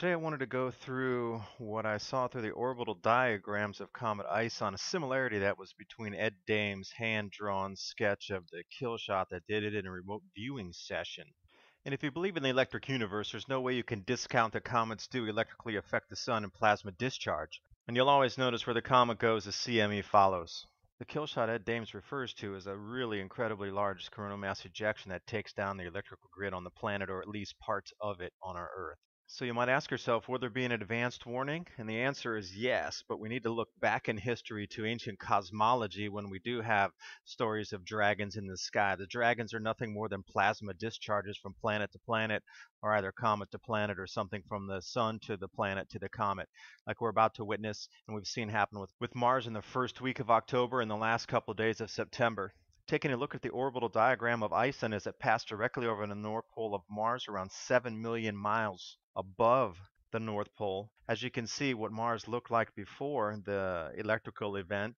Today I wanted to go through what I saw through the orbital diagrams of Comet ISON, a similarity that was between Ed Dames' hand-drawn sketch of the kill shot that did it in a remote viewing session. And if you believe in the electric universe, there's no way you can discount that comets do electrically affect the sun in plasma discharge. And you'll always notice where the comet goes, the CME follows. The kill shot Ed Dames refers to is a really incredibly large coronal mass ejection that takes down the electrical grid on the planet, or at least parts of it on our Earth. So you might ask yourself, will there be an advanced warning? And the answer is yes, but we need to look back in history to ancient cosmology when we do have stories of dragons in the sky. The dragons are nothing more than plasma discharges from planet to planet, or either comet to planet, or something from the sun to the planet to the comet, like we're about to witness and we've seen happen with Mars in the first week of October and the last couple of days of September. Taking a look at the orbital diagram of ISON as it passed directly over the north pole of Mars, around 7 million miles above the north pole. As you can see what Mars looked like before the electrical event,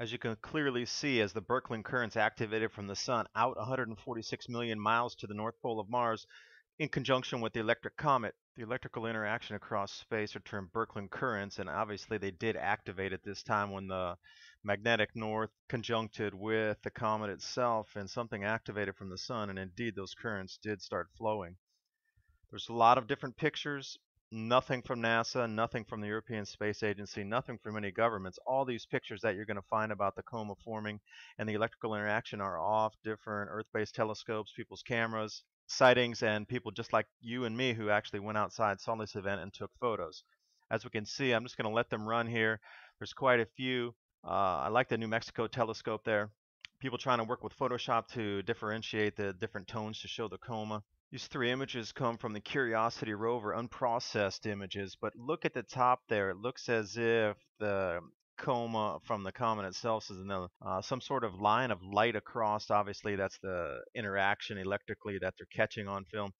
as you can clearly see as the Birkeland currents activated from the sun out 146 million miles to the north pole of Mars in conjunction with the electric comet. The electrical interaction across space are termed Birkeland currents, and obviously they did activate at this time when the magnetic north conjuncted with the comet itself, and something activated from the sun, and indeed those currents did start flowing. There's a lot of different pictures, nothing from NASA, nothing from the European Space Agency, nothing from any governments. All these pictures that you're going to find about the coma forming and the electrical interaction are off different Earth-based telescopes, people's cameras, sightings, and people just like you and me who actually went outside, saw this event, and took photos. As we can see, I'm just going to let them run here. There's quite a few. I like the New Mexico telescope there. People trying to work with Photoshop to differentiate the different tones to show the coma. These three images come from the Curiosity rover, unprocessed images, but look at the top there. It looks as if the coma from the comet itself is another, some sort of line of light across. Obviously, that's the interaction electrically that they're catching on film,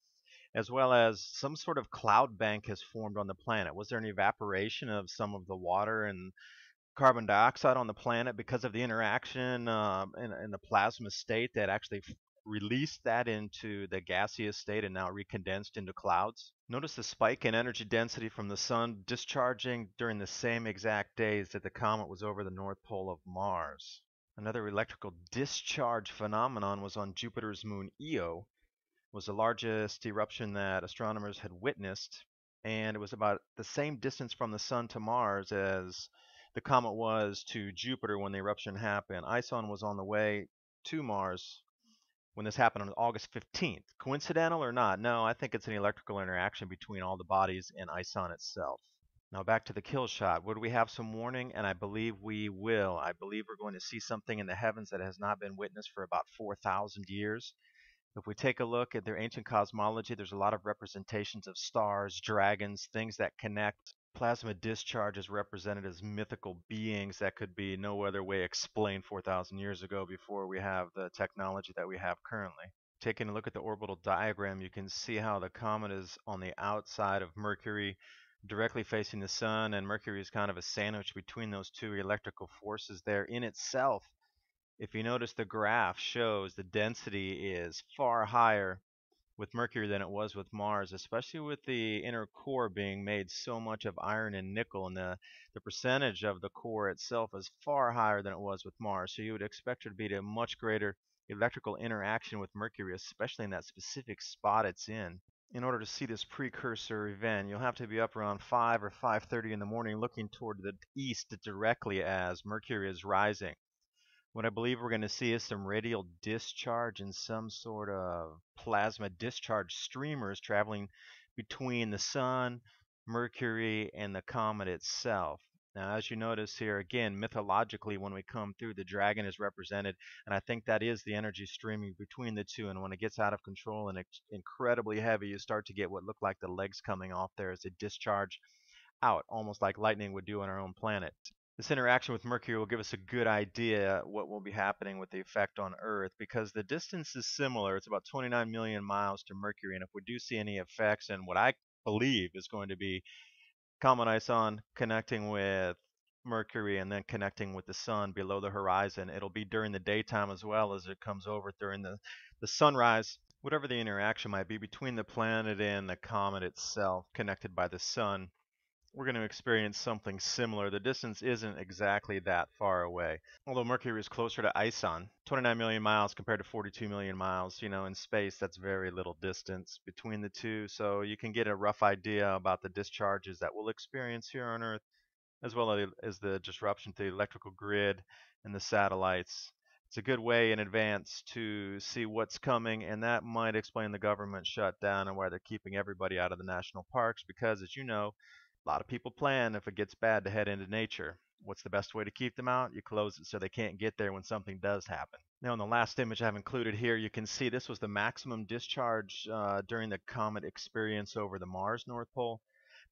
as well as some sort of cloud bank has formed on the planet. Was there an evaporation of some of the water and carbon dioxide on the planet because of the interaction in the plasma state that actually released that into the gaseous state and now recondensed into clouds? Notice the spike in energy density from the sun discharging during the same exact days that the comet was over the north pole of Mars. Another electrical discharge phenomenon was on Jupiter's moon Io. It was the largest eruption that astronomers had witnessed, and it was about the same distance from the sun to Mars as the comet was to Jupiter when the eruption happened. ISON was on the way to Mars when this happened on August 15th. Coincidental or not? No, I think it's an electrical interaction between all the bodies and ISON itself. Now back to the kill shot. Would we have some warning? And I believe we will. I believe we're going to see something in the heavens that has not been witnessed for about 4,000 years. If we take a look at their ancient cosmology, there's a lot of representations of stars, dragons, things that connect. Plasma discharge is represented as mythical beings that could be no other way explained 4,000 years ago before we have the technology that we have currently. Taking a look at the orbital diagram, you can see how the comet is on the outside of Mercury, directly facing the sun, and Mercury is kind of a sandwich between those two electrical forces there in itself. If you notice, the graph shows the density is far higher with Mercury than it was with Mars, especially with the inner core being made so much of iron and nickel, and the percentage of the core itself is far higher than it was with Mars. So you would expect there to be a much greater electrical interaction with Mercury, especially in that specific spot it's in. In order to see this precursor event, you'll have to be up around 5 or 5:30 in the morning looking toward the east directly as Mercury is rising. What I believe we're going to see is some radial discharge and some sort of plasma discharge streamers traveling between the sun, Mercury, and the comet itself. Now, as you notice here, again, mythologically, when we come through, the dragon is represented, and I think that is the energy streaming between the two. And when it gets out of control and it's incredibly heavy, you start to get what look like the legs coming off there as they discharge out, almost like lightning would do on our own planet. This interaction with Mercury will give us a good idea what will be happening with the effect on Earth, because the distance is similar. It's about 29 million miles to Mercury, and if we do see any effects, and what I believe is going to be Comet ISON connecting with Mercury and then connecting with the sun below the horizon, it'll be during the daytime as well as it comes over during the sunrise whatever the interaction might be between the planet and the comet itself, connected by the sun, we're going to experience something similar. The distance isn't exactly that far away. Although Mercury is closer to Ison, 29 million miles compared to 42 million miles, you know, in space that's very little distance between the two. So you can get a rough idea about the discharges that we'll experience here on Earth, as well as the disruption to the electrical grid and the satellites. It's a good way in advance to see what's coming, and that might explain the government shutdown and why they're keeping everybody out of the national parks, because, as you know, a lot of people plan, if it gets bad, to head into nature. What's the best way to keep them out? You close it so they can't get there when something does happen. Now, in the last image I've included here, you can see this was the maximum discharge during the comet experience over the Mars North Pole.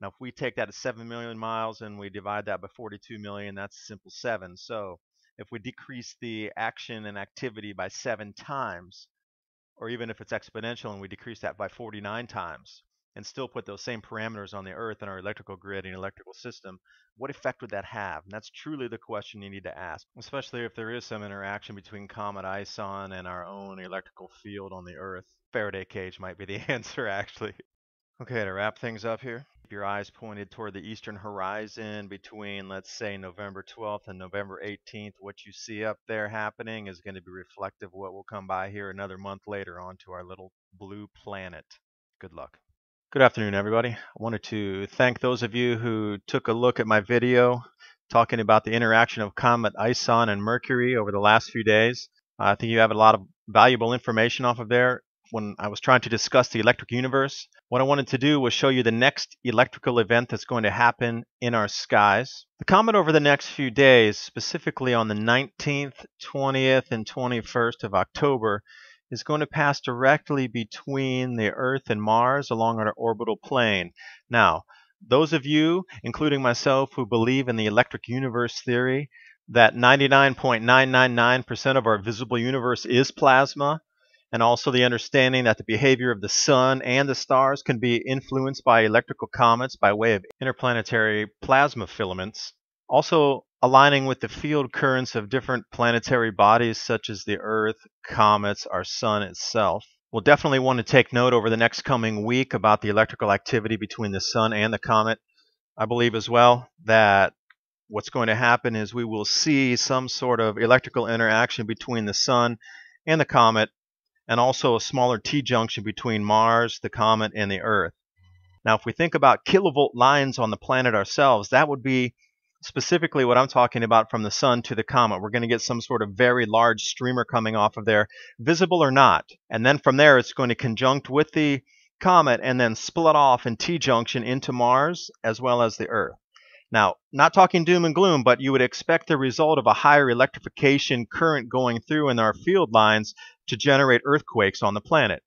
Now, if we take that at 7 million miles and we divide that by 42 million, that's a simple 7. So if we decrease the action and activity by 7 times, or even if it's exponential and we decrease that by 49 times, and still put those same parameters on the Earth and our electrical grid and electrical system, what effect would that have? And that's truly the question you need to ask, especially if there is some interaction between Comet ISON and our own electrical field on the Earth. Faraday cage might be the answer, actually. Okay, to wrap things up here, keep your eyes pointed toward the eastern horizon between, let's say, November 12th and November 18th. What you see up there happening is going to be reflective of what will come by here another month later onto our little blue planet. Good luck. Good afternoon, everybody. I wanted to thank those of you who took a look at my video talking about the interaction of Comet ISON and Mercury over the last few days. I think you have a lot of valuable information off of there. When I was trying to discuss the electric universe, what I wanted to do was show you the next electrical event that's going to happen in our skies. The comet over the next few days, specifically on the 19th, 20th, and 21st of October, is going to pass directly between the Earth and Mars along our orbital plane. Now, those of you, including myself, who believe in the electric universe theory, that 99.999% of our visible universe is plasma, and also the understanding that the behavior of the sun and the stars can be influenced by electrical comets by way of interplanetary plasma filaments, also aligning with the field currents of different planetary bodies such as the Earth, comets, our sun itself. We'll definitely want to take note over the next coming week about the electrical activity between the sun and the comet. I believe as well that what's going to happen is we will see some sort of electrical interaction between the sun and the comet, and also a smaller T-junction between Mars, the comet, and the Earth. Now, if we think about kilovolt lines on the planet ourselves, that would be specifically what I'm talking about from the sun to the comet. We're going to get some sort of very large streamer coming off of there, visible or not. And then from there, it's going to conjunct with the comet and then split off in T-junction into Mars as well as the Earth. Now, not talking doom and gloom, but you would expect the result of a higher electrification current going through in our field lines to generate earthquakes on the planet.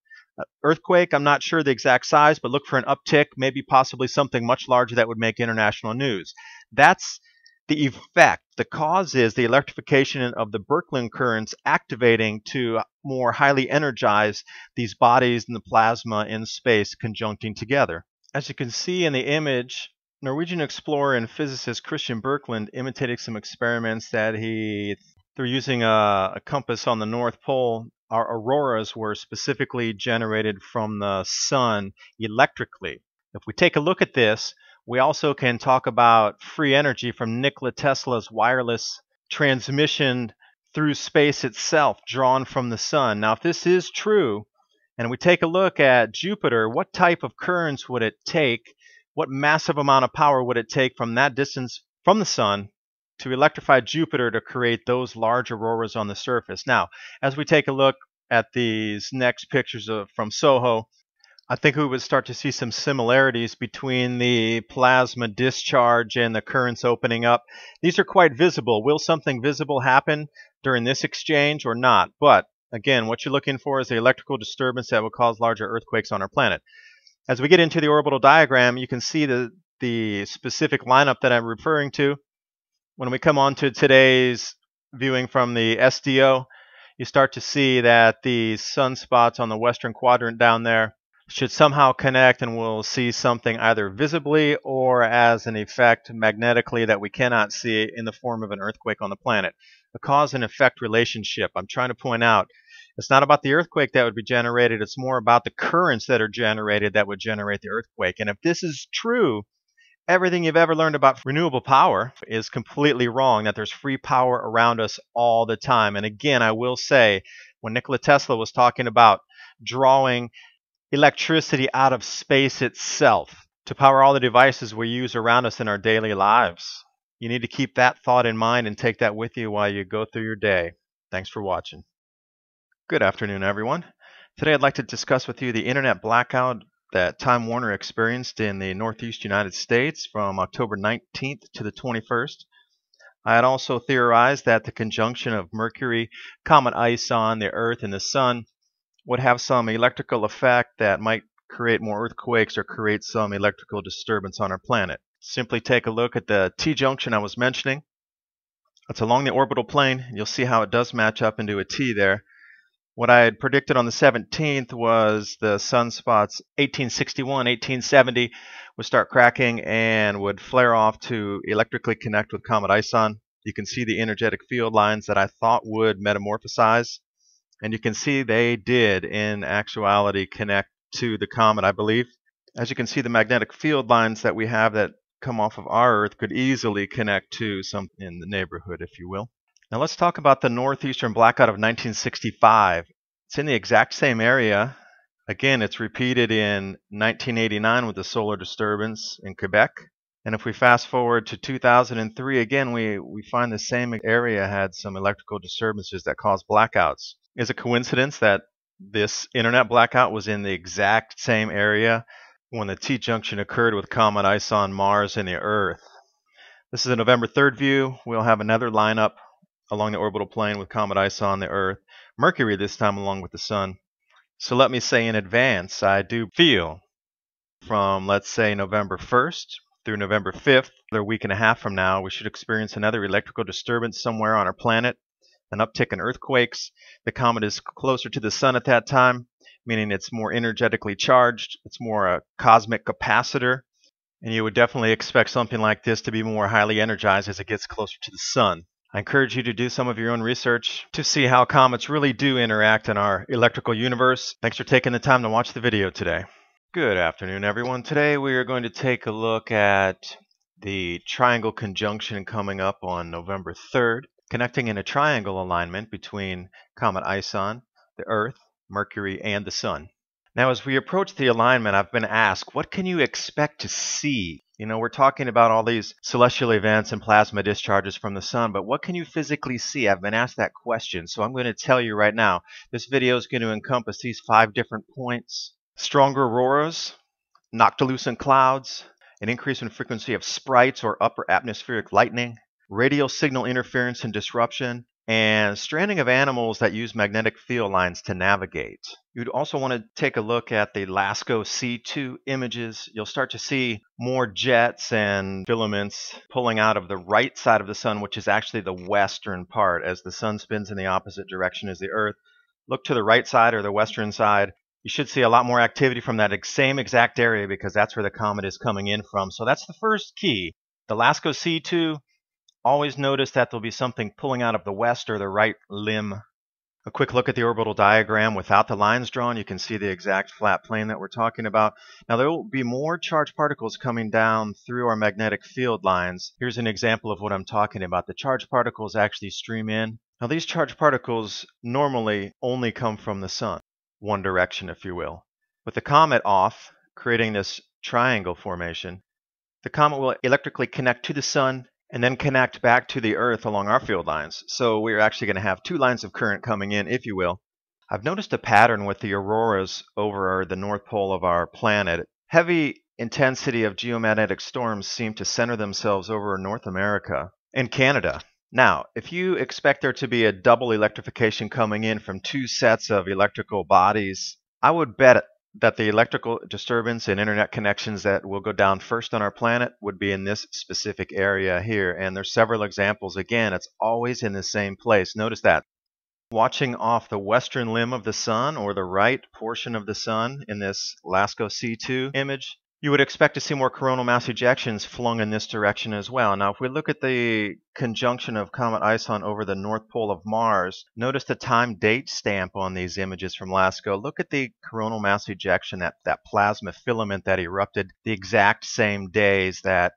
Earthquake, I'm not sure the exact size, but look for an uptick, maybe possibly something much larger that would make international news. That's the effect. The cause is the electrification of the Birkeland currents activating to more highly energize these bodies and the plasma in space conjuncting together. As you can see in the image, Norwegian explorer and physicist Christian Birkeland imitating some experiments that he, through using a compass on the North Pole, our auroras were specifically generated from the sun electrically. If we take a look at this, we also can talk about free energy from Nikola Tesla's wireless transmission through space itself, drawn from the sun. Now, if this is true, and we take a look at Jupiter, what type of currents would it take? What massive amount of power would it take from that distance from the sun to electrify Jupiter to create those large auroras on the surface? Now, as we take a look at these next pictures from SOHO, I think we would start to see some similarities between the plasma discharge and the currents opening up. These are quite visible. Will something visible happen during this exchange or not? But again, what you're looking for is the electrical disturbance that will cause larger earthquakes on our planet. As we get into the orbital diagram, you can see the specific lineup that I'm referring to. When we come on to today's viewing from the SDO, you start to see that the sunspots on the western quadrant down there should somehow connect, and we'll see something either visibly or as an effect magnetically that we cannot see in the form of an earthquake on the planet. A cause and effect relationship, I'm trying to point out, It's not about the earthquake that would be generated. It's more about the currents that are generated that would generate the earthquake. And if this is true, everything you've ever learned about renewable power is completely wrong, that there's free power around us all the time. And again, I will say, when Nikola Tesla was talking about drawing electricity out of space itself to power all the devices we use around us in our daily lives, you need to keep that thought in mind and take that with you while you go through your day. Thanks for watching. Good afternoon, everyone. Today I'd like to discuss with you the internet blackout that Time Warner experienced in the Northeast United States from October 19th to the 21st. I had also theorized that the conjunction of Mercury, Comet ISON, the Earth, and the Sun would have some electrical effect that might create more earthquakes or create some electrical disturbance on our planet. Simply take a look at the T-junction I was mentioning. It's along the orbital plane. You'll see how it does match up into a T there. What I had predicted on the 17th was the sunspots 1861, 1870 would start cracking and would flare off to electrically connect with Comet Ison. You can see the energetic field lines that I thought would metamorphosize. And you can see they did, in actuality, connect to the comet, I believe. As you can see, the magnetic field lines that we have that come off of our Earth could easily connect to something in the neighborhood, if you will. Now let's talk about the northeastern blackout of 1965. It's in the exact same area. Again, it's repeated in 1989 with the solar disturbance in Quebec. And if we fast forward to 2003, again, we find the same area had some electrical disturbances that caused blackouts. Is it a coincidence that this internet blackout was in the exact same area when the T-junction occurred with Comet Ison, Mars, and the Earth? This is a November 3rd view. We'll have another lineup along the orbital plane with Comet Ison, the Earth, Mercury this time along with the Sun. So let me say in advance, I do feel from, let's say, November 1st through November 5th, another week and a half from now, we should experience another electrical disturbance somewhere on our planet, an uptick in earthquakes. The comet is closer to the Sun at that time, meaning it's more energetically charged. It's more a cosmic capacitor. And you would definitely expect something like this to be more highly energized as it gets closer to the Sun. I encourage you to do some of your own research to see how comets really do interact in our electrical universe. Thanks for taking the time to watch the video today. Good afternoon, everyone. Today we are going to take a look at the triangle conjunction coming up on November 3rd, connecting in a triangle alignment between Comet Ison, the Earth, Mercury, and the Sun. Now, as we approach the alignment, I've been asked, what can you expect to see? You know, we're talking about all these celestial events and plasma discharges from the Sun, but what can you physically see? I've been asked that question, so I'm going to tell you right now. This video is going to encompass these 5 different points: stronger auroras, noctilucent clouds, an increase in frequency of sprites or upper atmospheric lightning, radial signal interference and disruption, and stranding of animals that use magnetic field lines to navigate. You'd also want to take a look at the LASCO C2 images. You'll start to see more jets and filaments pulling out of the right side of the Sun, which is actually the western part. As the Sun spins in the opposite direction as the Earth, look to the right side or the western side. You should see a lot more activity from that same exact area because that's where the comet is coming in from. So that's the first key. The LASCO C2, always notice that there'll be something pulling out of the west or the right limb. A quick look at the orbital diagram without the lines drawn. You can see the exact flat plane that we're talking about. Now, there will be more charged particles coming down through our magnetic field lines. Here's an example of what I'm talking about. The charged particles actually stream in. Now, these charged particles normally only come from the Sun, one direction, if you will. With the comet off, creating this triangle formation, the comet will electrically connect to the Sun and then connect back to the Earth along our field lines. So we're actually going to have 2 lines of current coming in, if you will. I've noticed a pattern with the auroras over the north pole of our planet. Heavy intensity of geomagnetic storms seem to center themselves over North America and Canada. Now, if you expect there to be a double electrification coming in from 2 sets of electrical bodies, I would bet that the electrical disturbance and internet connections that will go down first on our planet would be in this specific area here. And there's several examples. Again, it's always in the same place. Notice that. Watching off the western limb of the Sun or the right portion of the Sun in this LASCO C2 image, you would expect to see more coronal mass ejections flung in this direction as well. Now, if we look at the conjunction of Comet ISON over the North Pole of Mars, notice the time-date stamp on these images from LASCO. Look at the coronal mass ejection, that plasma filament that erupted the exact same days that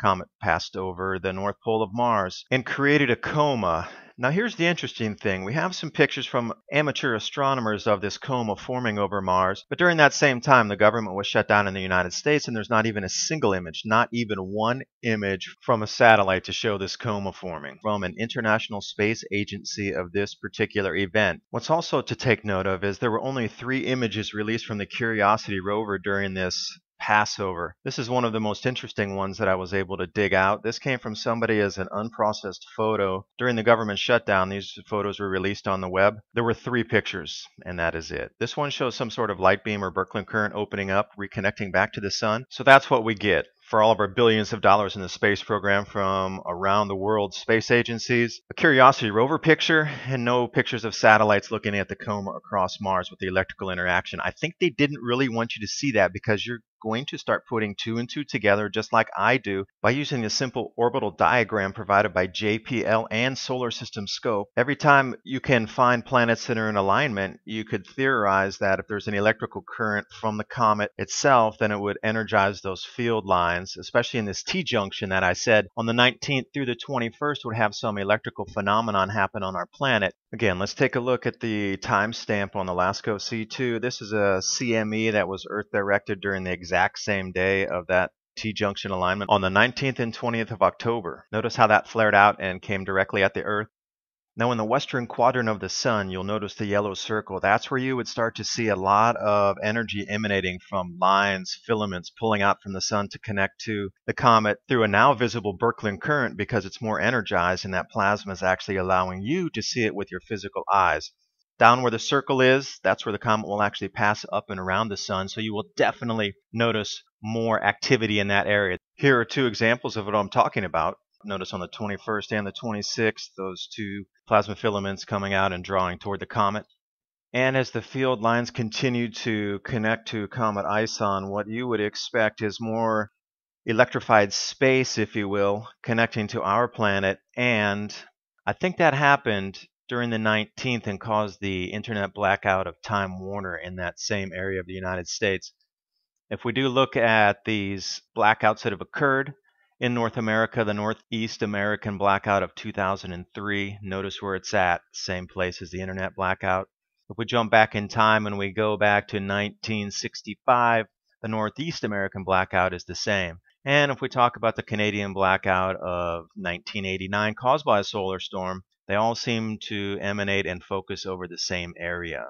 Comet passed over the North Pole of Mars and created a coma. Now here's the interesting thing. We have some pictures from amateur astronomers of this coma forming over Mars, but during that same time the government was shut down in the United States and there's not even a single image, not even one image from a satellite to show this coma forming from an International Space Agency of this particular event. What's also to take note of is there were only 3 images released from the Curiosity rover during this Passover. This is one of the most interesting ones that I was able to dig out. This came from somebody as an unprocessed photo. During the government shutdown, these photos were released on the web. There were 3 pictures, and that is it. This one shows some sort of light beam or Birkeland current opening up, reconnecting back to the sun. So that's what we get for all of our billions of dollars in the space program from around the world space agencies. A Curiosity rover picture and no pictures of satellites looking at the coma across Mars with the electrical interaction. I think they didn't really want you to see that because you're going to start putting 2 and 2 together just like I do by using the simple orbital diagram provided by JPL and Solar System Scope. Every time you can find planets that are in alignment, you could theorize that if there's an electrical current from the comet itself, then it would energize those field lines, especially in this T-junction that I said on the 19th through the 21st would have some electrical phenomenon happen on our planet. Again, let's take a look at the timestamp on the LASCO C2. This is a CME that was Earth-directed during the exact same day of that T-junction alignment on the 19th and 20th of October. Notice how that flared out and came directly at the Earth. Now in the western quadrant of the Sun, you'll notice the yellow circle. That's where you would start to see a lot of energy emanating from lines, filaments pulling out from the Sun to connect to the comet through a now visible Birkeland current because it's more energized and that plasma is actually allowing you to see it with your physical eyes. Down where the circle is, that's where the comet will actually pass up and around the Sun, so you will definitely notice more activity in that area. Here are 2 examples of what I'm talking about. Notice on the 21st and the 26th, those 2 plasma filaments coming out and drawing toward the comet. And as the field lines continue to connect to Comet ISON, what you would expect is more electrified space, if you will, connecting to our planet, and I think that happened during the 19th and caused the internet blackout of Time Warner in that same area of the United States. If we do look at these blackouts that have occurred in North America, the Northeast American blackout of 2003, notice where it's at, same place as the internet blackout. If we jump back in time and we go back to 1965, the Northeast American blackout is the same. And if we talk about the Canadian blackout of 1989 caused by a solar storm, they all seem to emanate and focus over the same area.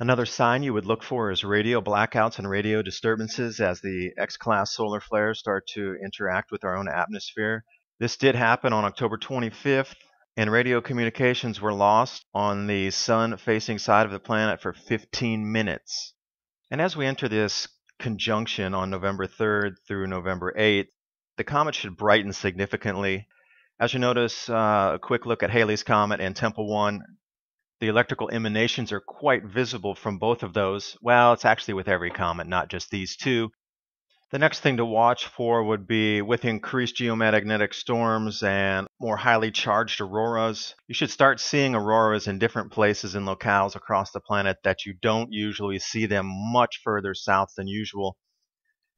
Another sign you would look for is radio blackouts and radio disturbances as the X-class solar flares start to interact with our own atmosphere. This did happen on October 25th, and radio communications were lost on the sun-facing side of the planet for 15 minutes. And as we enter this conjunction on November 3rd through November 8th, the comet should brighten significantly. As you notice, a quick look at Halley's Comet and Temple One, the electrical emanations are quite visible from both of those. Well, it's actually with every comet, not just these 2. The next thing to watch for would be with increased geomagnetic storms and more highly charged auroras. You should start seeing auroras in different places and locales across the planet that you don't usually see them much further south than usual.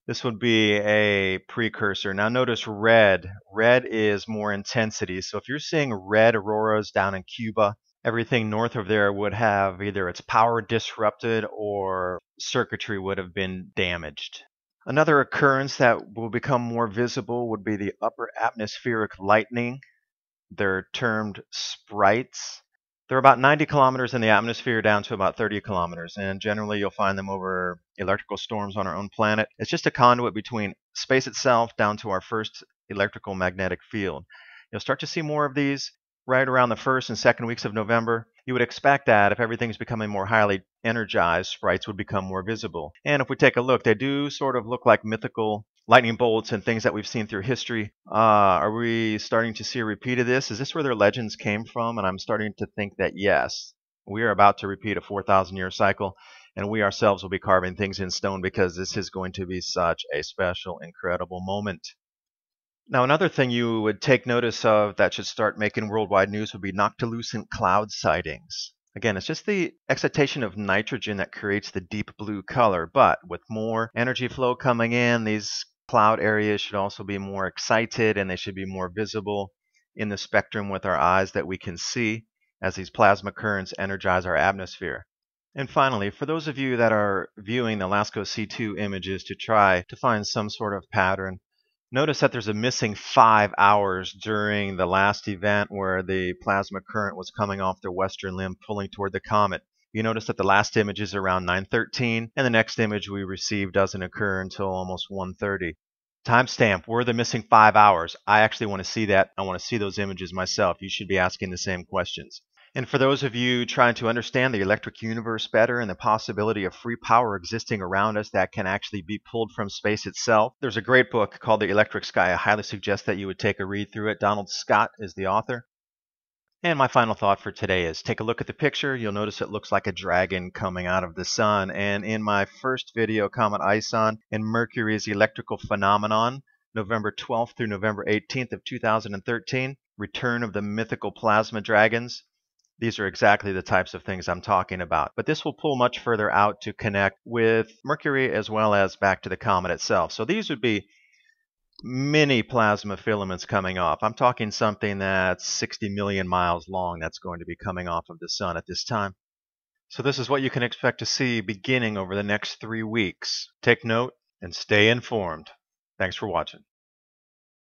This would be a precursor. Now notice red. Red is more intensity. So if you're seeing red auroras down in Cuba, everything north of there would have either its power disrupted or circuitry would have been damaged. Another occurrence that will become more visible would be the upper atmospheric lightning. They're termed sprites. They're about 90 kilometers in the atmosphere down to about 30 kilometers, and generally you'll find them over electrical storms on our own planet. It's just a conduit between space itself down to our first electrical magnetic field. You'll start to see more of these right around the 1st and 2nd weeks of November. You would expect that if everything's becoming more highly energized, sprites would become more visible. And if we take a look, they do sort of look like mythical lightning bolts and things that we've seen through history. Are we starting to see a repeat of this? Is this where their legends came from? And I'm starting to think that yes, we are about to repeat a 4,000-year cycle. and we ourselves will be carving things in stone because this is going to be such a special, incredible moment. Now, another thing you would take notice of that should start making worldwide news would be noctilucent cloud sightings. Again, it's just the excitation of nitrogen that creates the deep blue color, but with more energy flow coming in, these cloud areas should also be more excited and they should be more visible in the spectrum with our eyes that we can see as these plasma currents energize our atmosphere. And finally, for those of you that are viewing the LASCO C2 images to try to find some sort of pattern, notice that there's a missing 5 hours during the last event where the plasma current was coming off the western limb pulling toward the comet. You notice that the last image is around 9:13 and the next image we receive doesn't occur until almost 1:30. Timestamp, were the missing 5 hours? I actually want to see that. I want to see those images myself. You should be asking the same questions. And for those of you trying to understand the electric universe better and the possibility of free power existing around us that can actually be pulled from space itself, there's a great book called The Electric Sky. I highly suggest that you would take a read through it. Donald Scott is the author. And my final thought for today is take a look at the picture. You'll notice it looks like a dragon coming out of the sun. And in my first video, Comet ISON and Mercury's Electrical Phenomenon, November 12th through November 18th of 2013, Return of the Mythical Plasma Dragons. These are exactly the types of things I'm talking about. But this will pull much further out to connect with Mercury as well as back to the comet itself. So these would be many plasma filaments coming off. I'm talking something that's 60 million miles long that's going to be coming off of the sun at this time. So this is what you can expect to see beginning over the next 3 weeks. Take note and stay informed. Thanks for watching.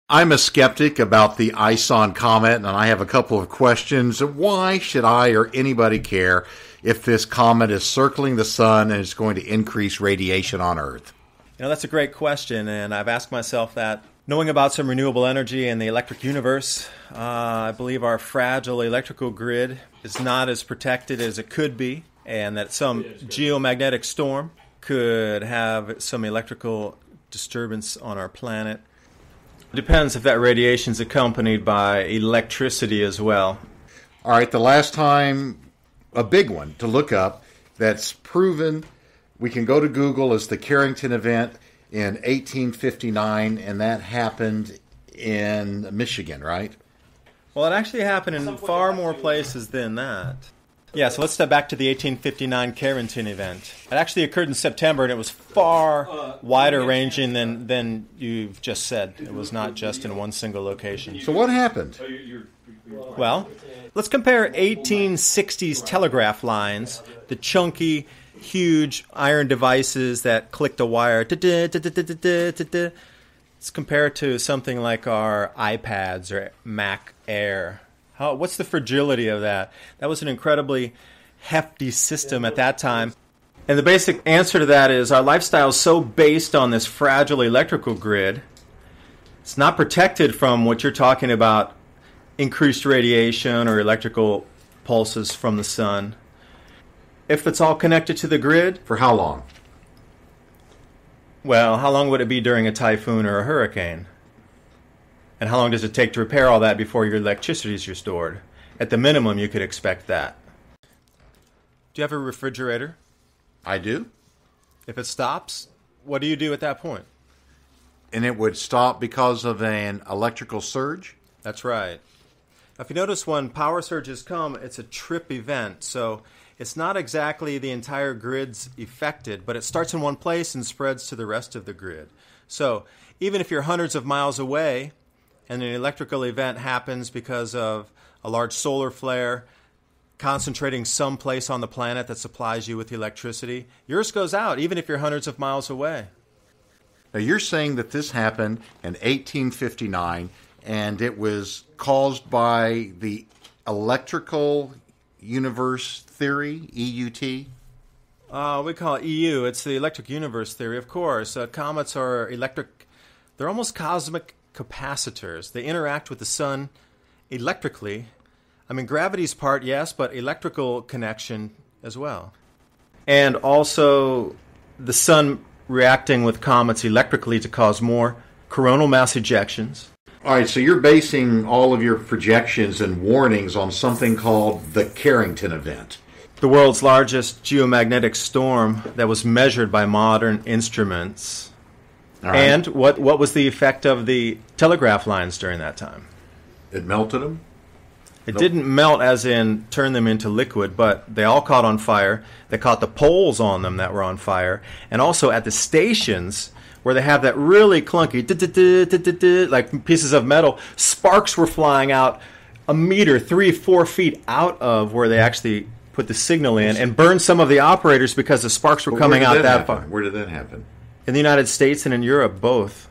I'm a skeptic about the ISON comet, and I have a couple of questions. Why should I or anybody care if this comet is circling the sun and it's going to increase radiation on Earth? You know, that's a great question, and I've asked myself that. Knowing about some renewable energy and the electric universe, I believe our fragile electrical grid is not as protected as it could be, and that some geomagnetic storm could have some electrical disturbance on our planet. It depends if that radiation is accompanied by electricity as well. All right, the last time, a big one to look up that's proven, we can go to Google, is the Carrington event in 1859, and that happened in Michigan, right? Well, it actually happened in far more places than that. Yeah, so let's step back to the 1859 Carrington event. It actually occurred in September, and it was far wider ranging than you've just said. It was not just in one single location. So what happened? Well, let's compare 1860s telegraph lines, the chunky, huge iron devices that clicked a wire. Let's compare it to something like our iPads or Mac Air. What's the fragility of that? That was an incredibly hefty system at that time. And the basic answer to that is our lifestyle is so based on this fragile electrical grid. It's not protected from what you're talking about, increased radiation or electrical pulses from the sun. If it's all connected to the grid. For how long? Well, how long would it be during a typhoon or a hurricane? And how long does it take to repair all that before your electricity is restored? At the minimum, you could expect that. Do you have a refrigerator? I do. If it stops, what do you do at that point? And it would stop because of an electrical surge? That's right. Now, if you notice when power surges come, it's a trip event. So it's not exactly the entire grid's affected, but it starts in one place and spreads to the rest of the grid. So even if you're hundreds of miles away, and an electrical event happens because of a large solar flare concentrating someplace on the planet that supplies you with electricity, yours goes out, even if you're hundreds of miles away. Now, you're saying that this happened in 1859, and it was caused by the electrical universe theory, EUT? We call it EU. It's the electric universe theory, of course. Comets are electric. They're almost cosmic capacitors. They interact with the sun electrically. I mean, gravity's part, yes, but electrical connection as well. And also the sun reacting with comets electrically to cause more coronal mass ejections. All right, so you're basing all of your projections and warnings on something called the Carrington event. the world's largest geomagnetic storm that was measured by modern instruments. All right. And what was the effect of the telegraph lines during that time? It melted them? It didn't melt as in turn them into liquid, but they all caught on fire. They caught the poles on them that were on fire. And also at the stations where they have that really clunky, like pieces of metal, sparks were flying out a meter, 3 or 4 feet out of where they actually put the signal in and burned some of the operators because the sparks were coming out that far. Where did that happen? In the United States and in Europe, both.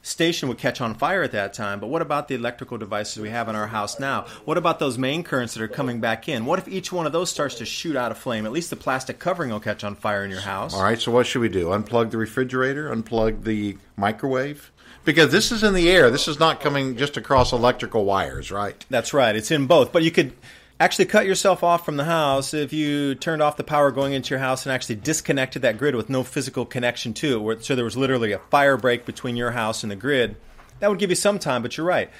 Station would catch on fire at that time, but what about the electrical devices we have in our house now? What about those main currents that are coming back in? What if each one of those starts to shoot out a flame? At least the plastic covering will catch on fire in your house. All right, so what should we do? Unplug the refrigerator? Unplug the microwave? Because this is in the air. This is not coming just across electrical wires, right? That's right. It's in both. But you could actually cut yourself off from the house if you turned off the power going into your house and actually disconnected that grid with no physical connection to it. So there was literally a fire break between your house and the grid. That would give you some time, but you're right.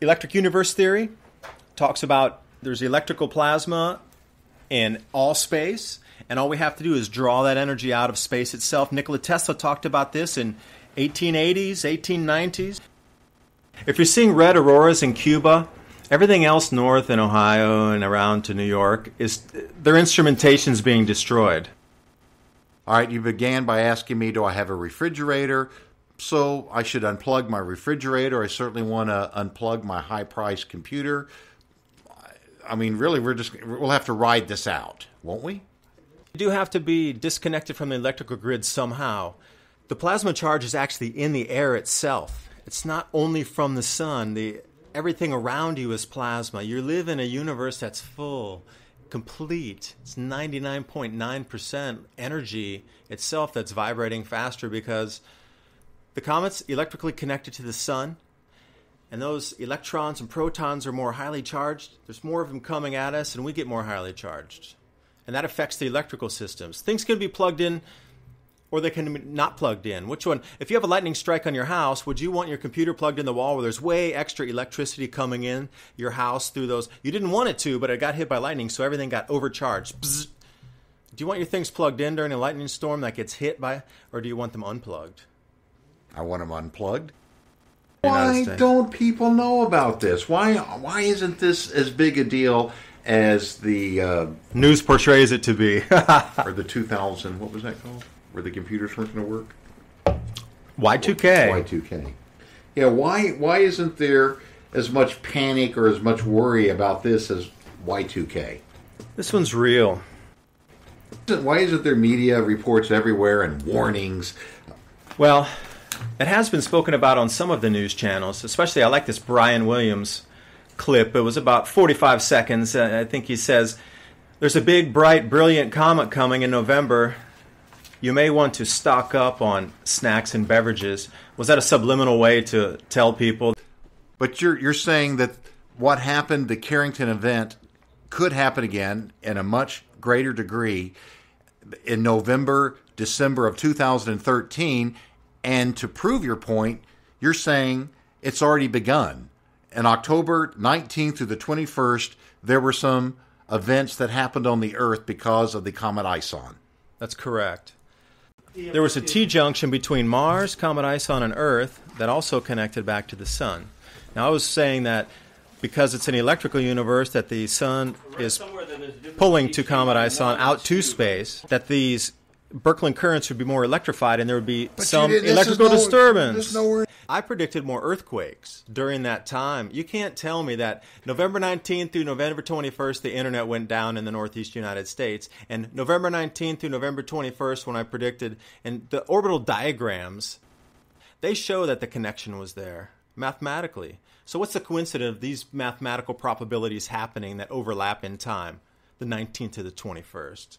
Electric universe theory talks about there's electrical plasma in all space, and all we have to do is draw that energy out of space itself. Nikola Tesla talked about this in 1880s, 1890s. If you're seeing red auroras in Cuba, everything else north in Ohio and around to New York, is their instrumentation's being destroyed. All right, you began by asking me, do I have a refrigerator? So I should unplug my refrigerator. I certainly want to unplug my high-priced computer. I mean, really, we'll have to ride this out, won't we? You do have to be disconnected from the electrical grid somehow. The plasma charge is actually in the air itself. It's not only from the sun. Everything around you is plasma. You live in a universe that's full, complete. It's 99.9% energy itself that's vibrating faster because the comet's electrically connected to the sun, and those electrons and protons are more highly charged. There's more of them coming at us, and we get more highly charged. And that affects the electrical systems. Things can be plugged in, or they can be not plugged in. Which one? If you have a lightning strike on your house, would you want your computer plugged in the wall where there's way extra electricity coming in your house through those? You didn't want it to, but it got hit by lightning, so everything got overcharged. Bzzz. Do you want your things plugged in during a lightning storm that gets hit by, or do you want them unplugged? I want them unplugged. Why don't people know about this? Why isn't this as big a deal as the news portrays it to be? Or the 2000, what was that called? Where the computers weren't going to work? Y2K. Y2K. Yeah, why isn't there as much panic or as much worry about this as Y2K? This one's real. Why isn't there media reports everywhere and warnings? Well, it has been spoken about on some of the news channels, especially I like this Brian Williams clip. It was about 45 seconds. I think he says, there's a big, bright, brilliant comet coming in November. You may want to stock up on snacks and beverages. Was that a subliminal way to tell people? But you're saying that what happened, the Carrington event, could happen again in a much greater degree in November, December of 2013. And to prove your point, you're saying it's already begun. In October 19th through the 21st, there were some events that happened on the Earth because of the Comet ISON. That's correct. There was a T-junction between Mars, Comet ISON, and Earth that also connected back to the sun. Now, I was saying that because it's an electrical universe that the sun is pulling to Comet ISON out to space, that these Birkeland currents would be more electrified and there would be some electrical disturbance. I predicted more earthquakes during that time. You can't tell me that November 19th through November 21st, the internet went down in the northeast United States. And November 19th through November 21st, when I predicted, and the orbital diagrams, they show that the connection was there mathematically. So what's the coincidence of these mathematical probabilities happening that overlap in time, the 19th to the 21st?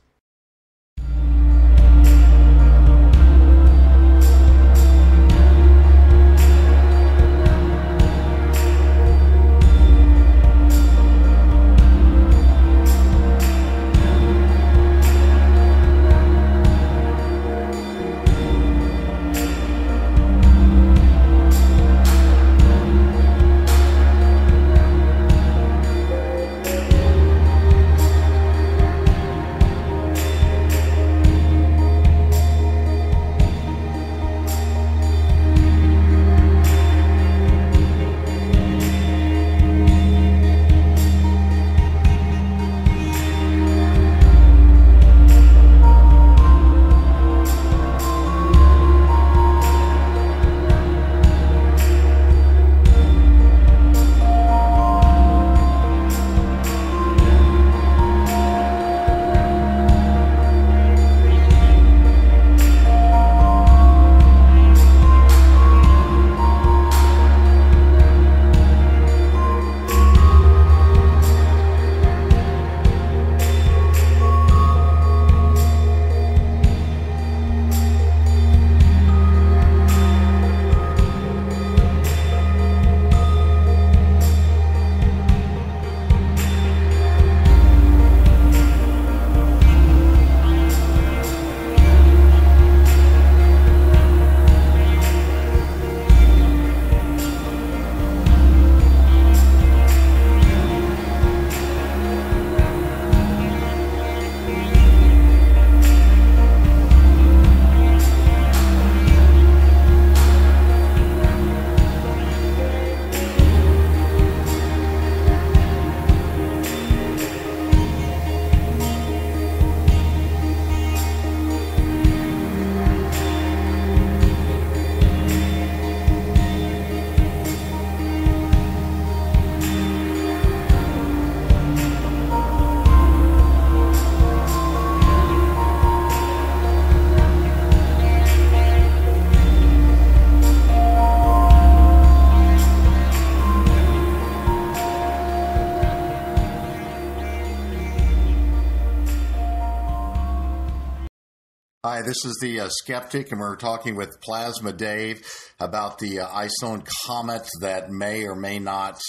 Hi, this is the Skeptic, and we're talking with Plasma Dave about the ISON comet that may or may not,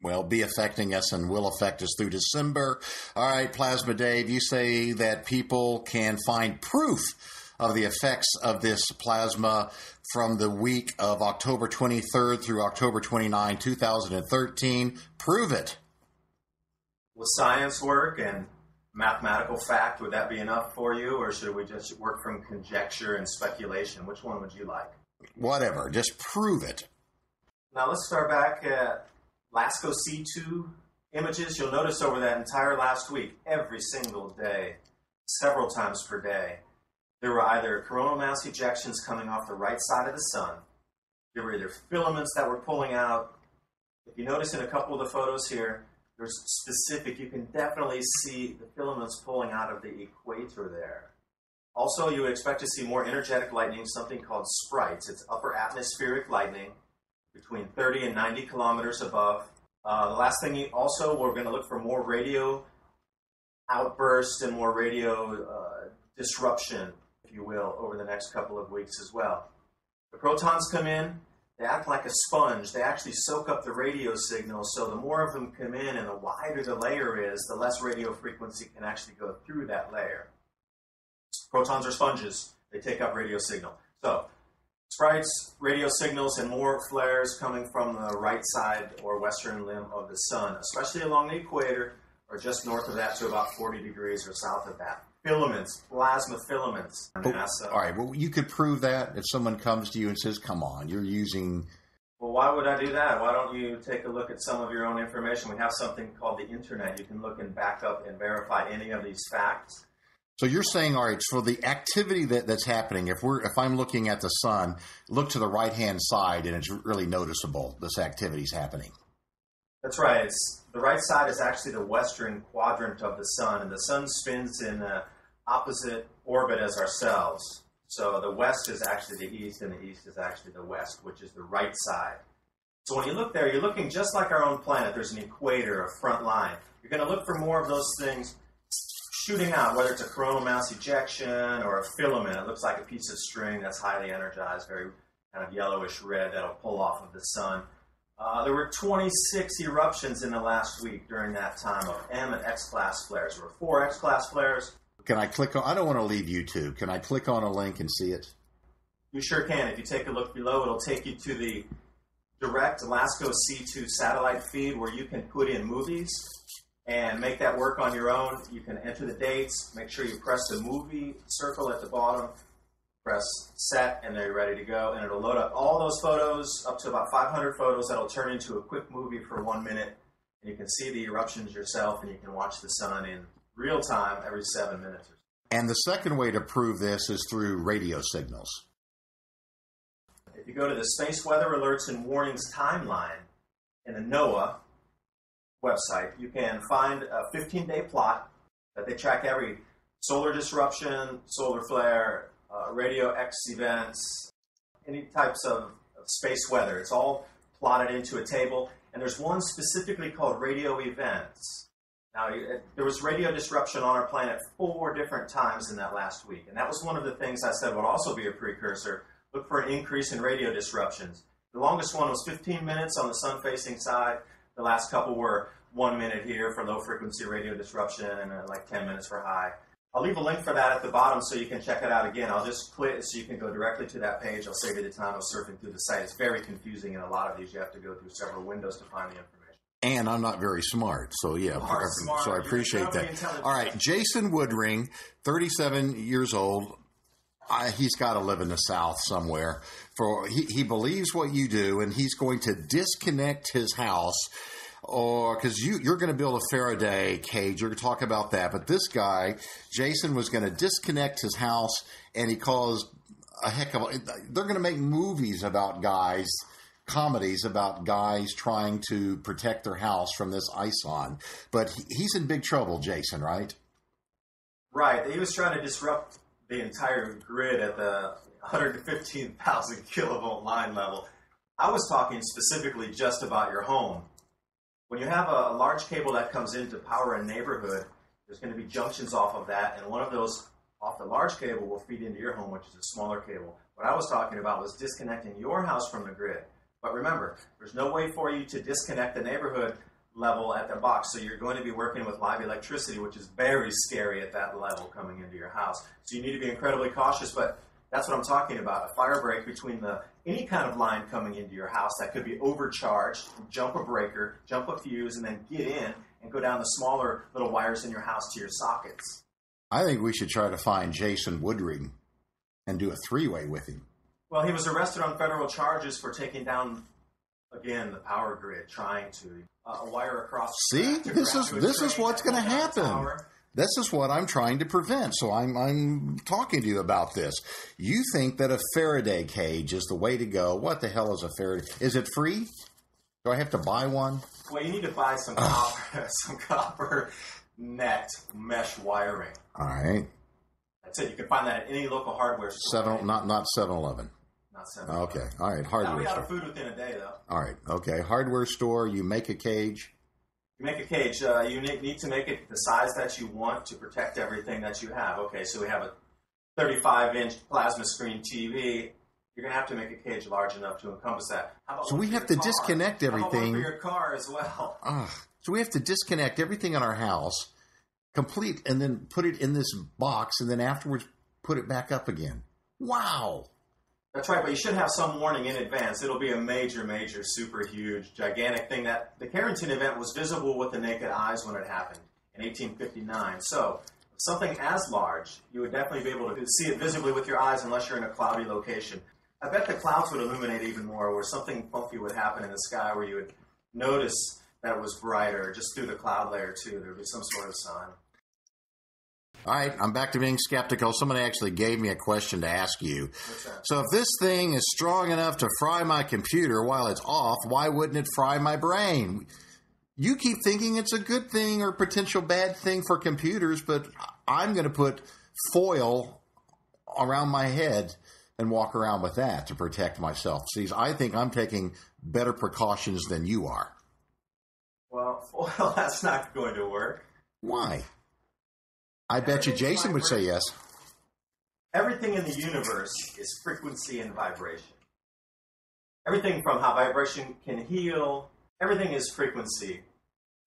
well, be affecting us and will affect us through December. All right, Plasma Dave, you say that people can find proof of the effects of this plasma from the week of October 23rd through October 29, 2013. Prove it. With science work and mathematical fact, would that be enough for you, or should we just work from conjecture and speculation? Which one would you like? Whatever, just prove it. Now let's start back at LASCO C2 images. You'll notice over that entire last week, every single day, several times per day, there were either coronal mass ejections coming off the right side of the sun, there were either filaments that were pulling out. If you notice in a couple of the photos here, there's specific, you can definitely see the filaments pulling out of the equator there. Also, you would expect to see more energetic lightning, something called sprites. It's upper atmospheric lightning between 30 and 90 kilometers above. The last thing, also, we're going to look for more radio outbursts and more radio disruption, if you will, over the next couple of weeks as well. The protons come in. They act like a sponge. They actually soak up the radio signals, so the more of them come in and the wider the layer is, the less radio frequency can actually go through that layer. Protons are sponges. They take up radio signal. So, sprites, radio signals, and more flares coming from the right side or western limb of the sun, especially along the equator or just north of that to about 40 degrees or south of that. Filaments, plasma filaments. NASA. All right, well, you could prove that if someone comes to you and says, come on, you're using... Well, why would I do that? Why don't you take a look at some of your own information? We have something called the internet. You can look and back up and verify any of these facts. So you're saying, all right, for the activity that's happening, if I'm looking at the sun, look to the right-hand side, and it's really noticeable this activity's happening. That's right. The right side is actually the western quadrant of the sun, and the sun spins in an opposite orbit as ourselves. So the west is actually the east, and the east is actually the west, which is the right side. So when you look there, you're looking just like our own planet. There's an equator, a front line. You're going to look for more of those things shooting out, whether it's a coronal mass ejection or a filament. It looks like a piece of string that's highly energized, very kind of yellowish red that'll pull off of the sun. There were 26 eruptions in the last week during that time of M and X-class flares. There were 4 X-class flares. Can I click on... I don't want to leave YouTube. Can I click on a link and see it? You sure can. If you take a look below, it'll take you to the direct LASCO C2 satellite feed where you can put in movies and make that work on your own. You can enter the dates. Make sure you press the movie circle at the bottom. Press set, and there you're ready to go. And it'll load up all those photos, up to about 500 photos. That'll turn into a quick movie for 1 minute. And you can see the eruptions yourself, and you can watch the sun in real time every 7 minutes or so. And the second way to prove this is through radio signals. If you go to the Space Weather Alerts and Warnings timeline in the NOAA website, you can find a 15-day plot that they track every solar disruption, solar flare, radio X events, any types of space weather. It's all plotted into a table, and there's one specifically called radio events. Now, there was radio disruption on our planet 4 different times in that last week, and that was one of the things I said would also be a precursor. Look for an increase in radio disruptions. The longest one was 15 minutes on the sun-facing side. The last couple were 1 minute here for low-frequency radio disruption and like 10 minutes for high. I'll leave a link for that at the bottom so you can check it out again. I'll just click it so you can go directly to that page. I'll save you the time of surfing through the site. It's very confusing in a lot of these. You have to go through several windows to find the information. And I'm not very smart, so yeah, so I appreciate that. All right, Jason Woodring, 37 years old. He's got to live in the South somewhere. He believes what you do, and he's going to disconnect his house. Or because you're going to build a Faraday cage, you're going to talk about that. But this guy, Jason, was going to disconnect his house, and he caused a heck of a... They're going to make movies about guys, comedies about guys trying to protect their house from this ISON. But he's in big trouble, Jason, right? Right. He was trying to disrupt the entire grid at the 115,000 kilovolt line level. I was talking specifically just about your home. When you have a large cable that comes in to power a neighborhood, there's going to be junctions off of that, and one of those off the large cable will feed into your home, which is a smaller cable. What I was talking about was disconnecting your house from the grid. But remember, there's no way for you to disconnect the neighborhood level at the box, so you're going to be working with live electricity, which is very scary at that level coming into your house. So you need to be incredibly cautious, but that's what I'm talking about, a fire break between any kind of line coming into your house that could be overcharged, jump a breaker, jump a fuse, and then get in and go down the smaller little wires in your house to your sockets. I think we should try to find Jason Woodring and do a three-way with him. Well, he was arrested on federal charges for taking down, again, the power grid, trying to wire across. See, this is what's going to happen. This is what I'm trying to prevent, so I'm talking to you about this. You think that a Faraday cage is the way to go. What the hell is a Faraday? Is it free? Do I have to buy one? Well, you need to buy some copper net mesh wiring. All right. That's it. You can find that at any local hardware store. Not 7-Eleven. Not 7-Eleven. Okay. All right. Hardware store. Now we got food within a day, though. All right. Okay. Hardware store, you make a cage. You make a cage. You need to make it the size that you want to protect everything that you have. Okay, so we have a 35-inch plasma screen TV. You're going to have to make a cage large enough to encompass that. How about so we have to disconnect everything. How about one for your car as well? So we have to disconnect everything in our house, complete, and then put it in this box, and then afterwards put it back up again. Wow. That's right, but you should have some warning in advance. It'll be a major, major, super huge, gigantic thing. That the Carrington event was visible with the naked eyes when it happened in 1859. So something as large, you would definitely be able to see it visibly with your eyes unless you're in a cloudy location. I bet the clouds would illuminate even more, or something funky would happen in the sky where you would notice that it was brighter just through the cloud layer, too. There would be some sort of sign. All right, I'm back to being skeptical. Somebody actually gave me a question to ask you. So if this thing is strong enough to fry my computer while it's off, why wouldn't it fry my brain? You keep thinking it's a good thing or potential bad thing for computers, but I'm going to put foil around my head and walk around with that to protect myself. See, I think I'm taking better precautions than you are. Well, foil, that's not going to work. Why? I bet you Jason would say yes. Everything in the universe is frequency and vibration. Everything from how vibration can heal, everything is frequency.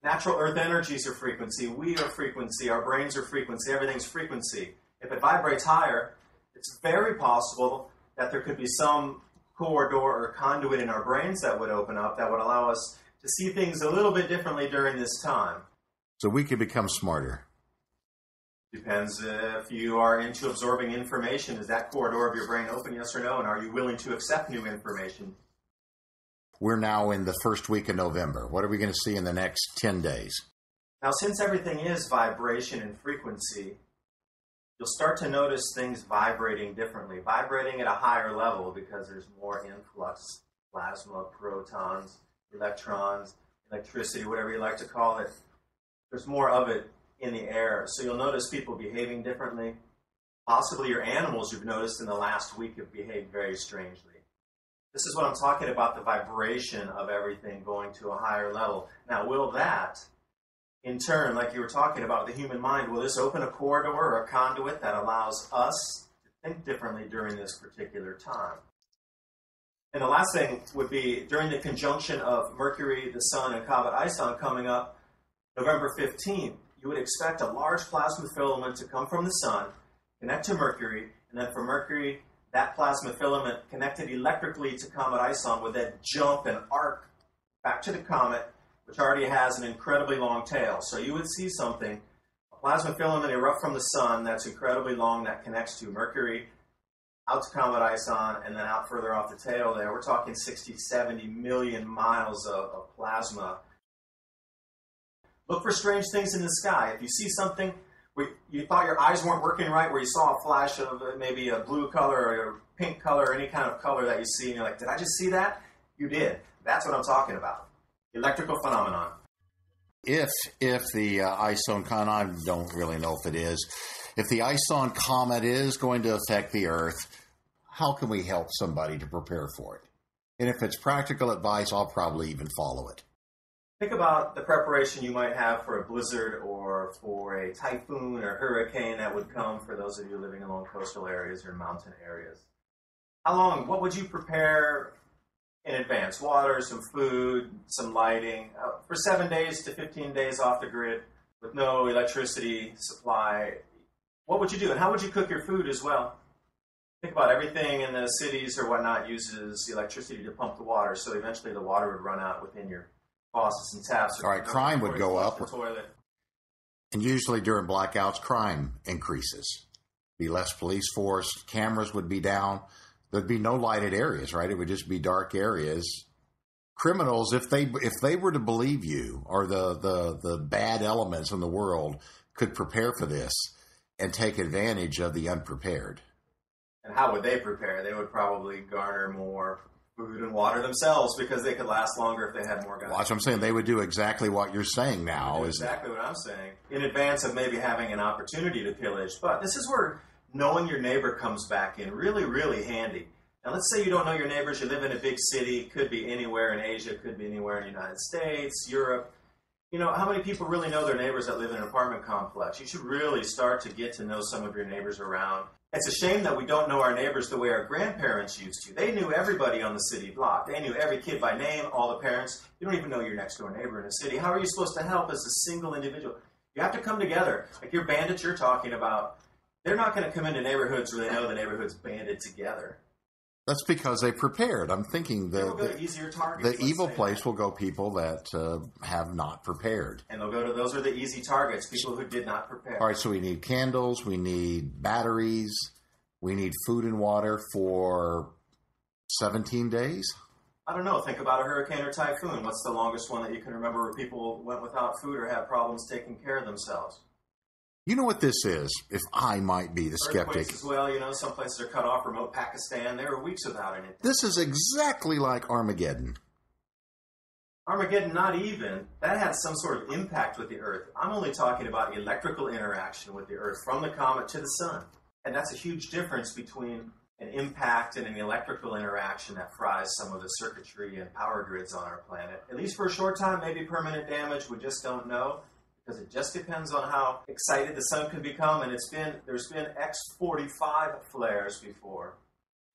Natural earth energies are frequency. We are frequency. Our brains are frequency. Everything's frequency. If it vibrates higher, it's very possible that there could be some corridor or conduit in our brains that would open up that would allow us to see things a little bit differently during this time. So we could become smarter. Depends if you are into absorbing information. Is that corridor of your brain open, yes or no? And are you willing to accept new information? We're now in the first week of November. What are we going to see in the next 10 days? Now, since everything is vibration and frequency, you'll start to notice things vibrating differently, vibrating at a higher level because there's more influx, plasma, protons, electrons, electricity, whatever you like to call it. There's more of it in the air. So you'll notice people behaving differently. Possibly your animals you've noticed in the last week have behaved very strangely. This is what I'm talking about, the vibration of everything going to a higher level. Now, will that, in turn, like you were talking about, the human mind, will this open a corridor or a conduit that allows us to think differently during this particular time? And the last thing would be, during the conjunction of Mercury, the Sun, and Comet ISON coming up November 15th, you would expect a large plasma filament to come from the Sun, connect to Mercury, and then from Mercury, that plasma filament connected electrically to Comet ISON would then jump and arc back to the comet, which already has an incredibly long tail. So you would see something, a plasma filament erupt from the Sun that's incredibly long that connects to Mercury, out to Comet ISON, and then out further off the tail there. We're talking 60, 70 million miles of plasma. Look for strange things in the sky. If you see something where you thought your eyes weren't working right, where you saw a flash of maybe a blue color or a pink color or any kind of color that you see, and you're like, did I just see that? You did. That's what I'm talking about. Electrical phenomenon. If the ISON comet, I don't really know if it is, if the ISON comet is going to affect the Earth, how can we help somebody to prepare for it? And if it's practical advice, I'll probably even follow it. Think about the preparation you might have for a blizzard or for a typhoon or hurricane that would come for those of you living along coastal areas or mountain areas. How long, what would you prepare in advance? Water, some food, some lighting, for 7 days to 15 days off the grid with no electricity supply. What would you do? And how would you cook your food as well? Think about everything in the cities or whatnot uses electricity to pump the water, so eventually the water would run out within your faucets and taps. All right, crime would go up. And usually during blackouts, crime increases. Be less police force, cameras would be down. There'd be no lighted areas, right? It would just be dark areas. Criminals, if they were to believe you, or the bad elements in the world, could prepare for this and take advantage of the unprepared. And how would they prepare? They would probably garner more food and water themselves, because they could last longer if they had more guys. Well, that's what I'm saying. They would do exactly what you're saying now. Exactly what I'm saying. In advance of maybe having an opportunity to pillage. But this is where knowing your neighbor comes back in really, really handy. Now, let's say you don't know your neighbors. You live in a big city. Could be anywhere in Asia. Could be anywhere in the United States, Europe. You know, how many people really know their neighbors that live in an apartment complex? You should really start to get to know some of your neighbors around. It's a shame that we don't know our neighbors the way our grandparents used to. They knew everybody on the city block. They knew every kid by name, all the parents. You don't even know your next door neighbor in the city. How are you supposed to help as a single individual? You have to come together. Like your bandits you're talking about, they're not going to come into neighborhoods where they know the neighborhood's banded together. That's because they prepared. I'm thinking the evil place will go people that have not prepared. And they'll go to, those are the easy targets, people who did not prepare. All right, so we need candles, we need batteries, we need food and water for 17 days? I don't know. Think about a hurricane or typhoon. What's the longest one that you can remember where people went without food or had problems taking care of themselves? You know what this is, if I might be the skeptic. As well, you know, some places are cut off, remote Pakistan. There were weeks without anything. This is exactly like Armageddon. Armageddon, not even. That had some sort of impact with the Earth. I'm only talking about electrical interaction with the Earth from the comet to the sun. And that's a huge difference between an impact and an electrical interaction that fries some of the circuitry and power grids on our planet. At least for a short time, maybe permanent damage. We just don't know, because it just depends on how excited the sun can become. And there's been X45 flares before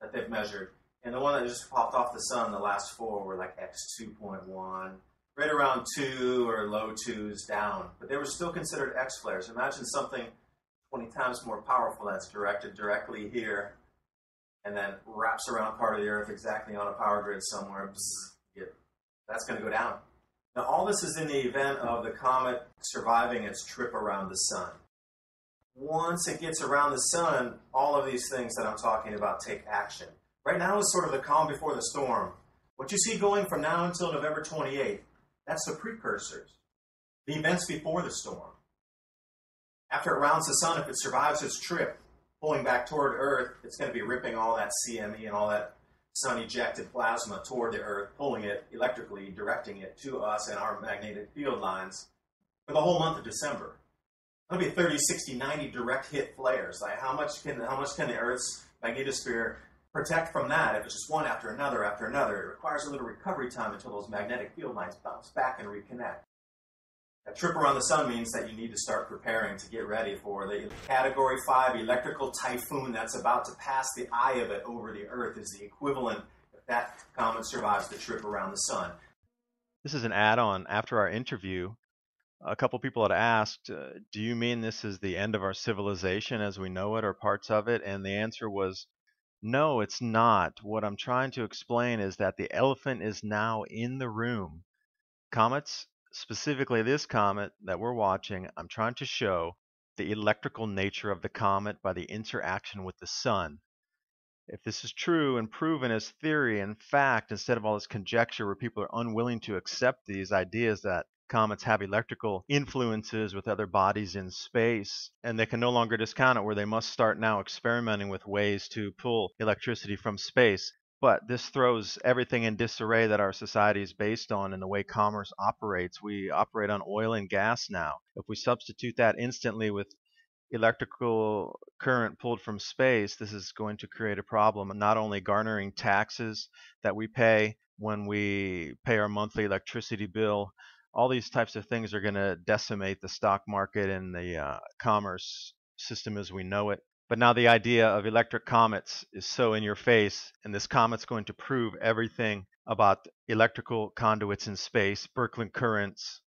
that they've measured. And the one that just popped off the sun, the last four were like X2.1, right around 2 or low 2s down. But they were still considered X flares. Imagine something 20 times more powerful that's directed directly here and then wraps around part of the Earth exactly on a power grid somewhere. That's going to go down. Now, all this is in the event of the comet surviving its trip around the sun. Once it gets around the sun, all of these things that I'm talking about take action. Right now is sort of the calm before the storm. What you see going from now until November 28th, that's the precursors, the events before the storm. After it rounds the sun, if it survives its trip, pulling back toward Earth, it's going to be ripping all that CME and all that sun-ejected plasma toward the Earth, pulling it electrically, directing it to us and our magnetic field lines for the whole month of December. That'll be 30, 60, 90 direct hit flares. Like how much can the Earth's magnetosphere protect from that if it's just one after another after another? It requires a little recovery time until those magnetic field lines bounce back and reconnect. That trip around the sun means that you need to start preparing to get ready for the Category 5 electrical typhoon that's about to pass the eye of it over the Earth is the equivalent if that comet survives the trip around the sun. This is an add-on. After our interview, a couple people had asked, do you mean this is the end of our civilization as we know it or parts of it? And the answer was, no, it's not. What I'm trying to explain is that the elephant is now in the room. Comets, specifically this comet that we're watching, I'm trying to show the electrical nature of the comet by the interaction with the sun. If this is true and proven as theory and fact, instead of all this conjecture where people are unwilling to accept these ideas that comets have electrical influences with other bodies in space, and they can no longer discount it, where they must start now experimenting with ways to pull electricity from space. But this throws everything in disarray that our society is based on and the way commerce operates. We operate on oil and gas now. If we substitute that instantly with electrical current pulled from space, this is going to create a problem, not only garnering taxes that we pay when we pay our monthly electricity bill all these types of things are going to decimate the stock market and the commerce system as we know it. But now the idea of electric comets is so in your face, and this comet's going to prove everything about electrical conduits in space, Birkeland currents,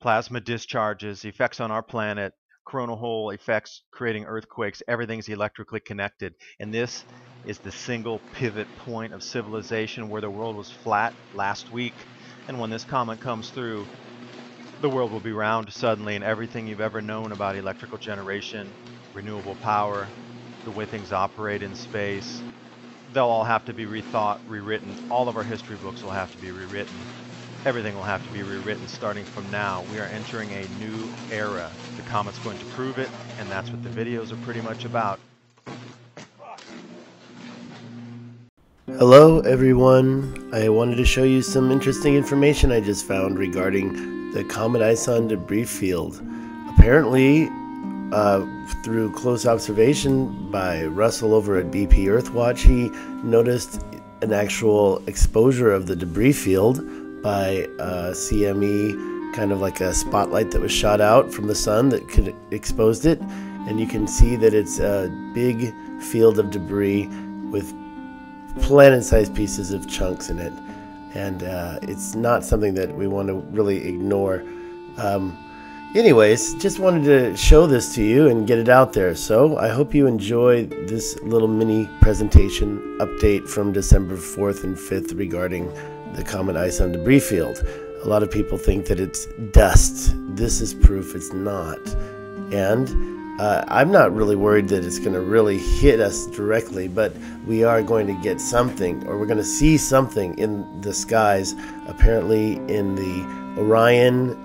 plasma discharges, effects on our planet, coronal hole effects creating earthquakes. Everything's electrically connected, and this is the single pivot point of civilization. Where the world was flat last week, and when this comet comes through, the world will be round suddenly, and everything you've ever known about electrical generation, renewable power, the way things operate in space, they'll all have to be rethought, rewritten. All of our history books will have to be rewritten. Everything will have to be rewritten starting from now. We are entering a new era. The comet's going to prove it, and that's what the videos are pretty much about. Hello everyone. I wanted to show you some interesting information I just found regarding the Comet ISON debris field. Apparently, through close observation by Russell over at BP Earthwatch, he noticed an actual exposure of the debris field by CME, kind of like a spotlight that was shot out from the sun that could exposed it, and you can see that it's a big field of debris with planet-sized pieces of chunks in it, and it's not something that we want to really ignore. Anyways, just wanted to show this to you and get it out there, so I hope you enjoy this little mini presentation update from December 4th and 5th regarding the Comet ISON debris field. A lot of people think that it's dust. This is proof it's not. And I'm not really worried that it's going to really hit us directly, but we are going to get something, or we're going to see something in the skies. Apparently in the Orion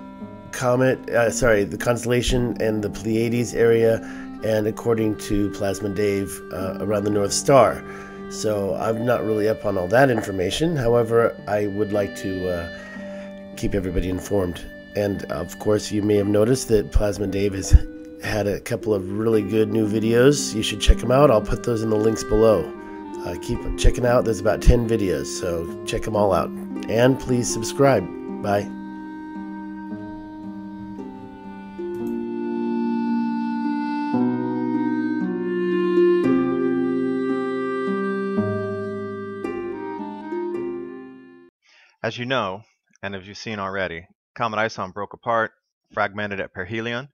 comet, the constellation and the Pleiades area, and according to Plasma Dave, around the North Star. So I'm not really up on all that information. However, I would like to keep everybody informed. And of course, you may have noticed that Plasma Dave has had a couple of really good new videos. You should check them out. I'll put those in the links below. Keep checking out. There's about 10 videos, so check them all out. And please subscribe. Bye. As you know, and as you've seen already, Comet ISON broke apart, fragmented at perihelion.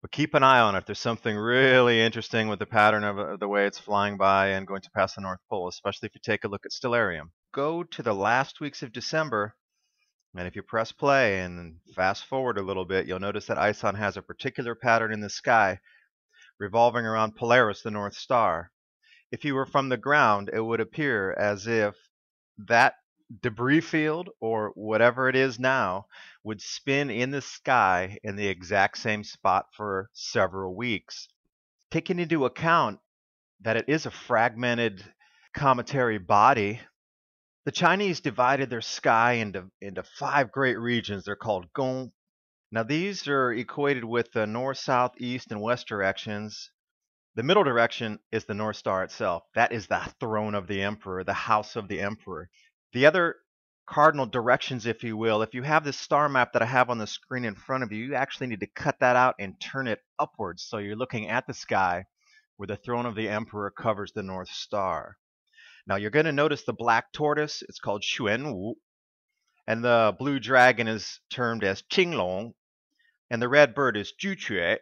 But keep an eye on it. There's something really interesting with the pattern of the way it's flying by and going to pass the North Pole, especially if you take a look at Stellarium. Go to the last weeks of December, and if you press play and fast forward a little bit, you'll notice that ISON has a particular pattern in the sky revolving around Polaris, the North Star. If you were from the ground, it would appear as if that debris field, or whatever it is now, would spin in the sky in the exact same spot for several weeks. Taking into account that it is a fragmented cometary body, the Chinese divided their sky into five great regions. They're called Gong. Now these are equated with the north, south, east, and west directions. The middle direction is the North Star itself. That is the throne of the emperor, the house of the emperor. The other cardinal directions, if you will, if you have this star map that I have on the screen in front of you, you actually need to cut that out and turn it upwards so you're looking at the sky where the throne of the emperor covers the North Star. Now you're going to notice the black tortoise, it's called Xuanwu, and the blue dragon is termed as Qinglong, and the red bird is Juchue,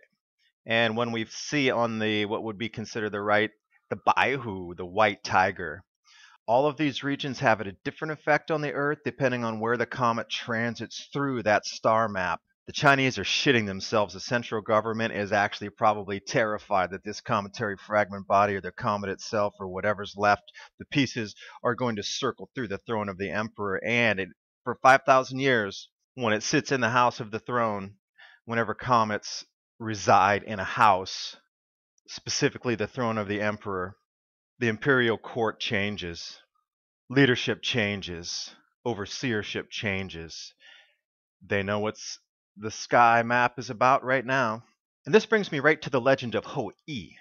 and when we see on the what would be considered the right, the Baihu, the white tiger. All of these regions have a different effect on the Earth depending on where the comet transits through that star map. The Chinese are shitting themselves. The central government is actually probably terrified that this cometary fragment body, or the comet itself, or whatever's left, the pieces, are going to circle through the throne of the emperor. And for 5,000 years, when it sits in the house of the throne, whenever comets reside in a house, specifically the throne of the emperor, the imperial court changes, leadership changes, overseership changes. They know what the sky map is about right now. And this brings me right to the legend of Hou Yi.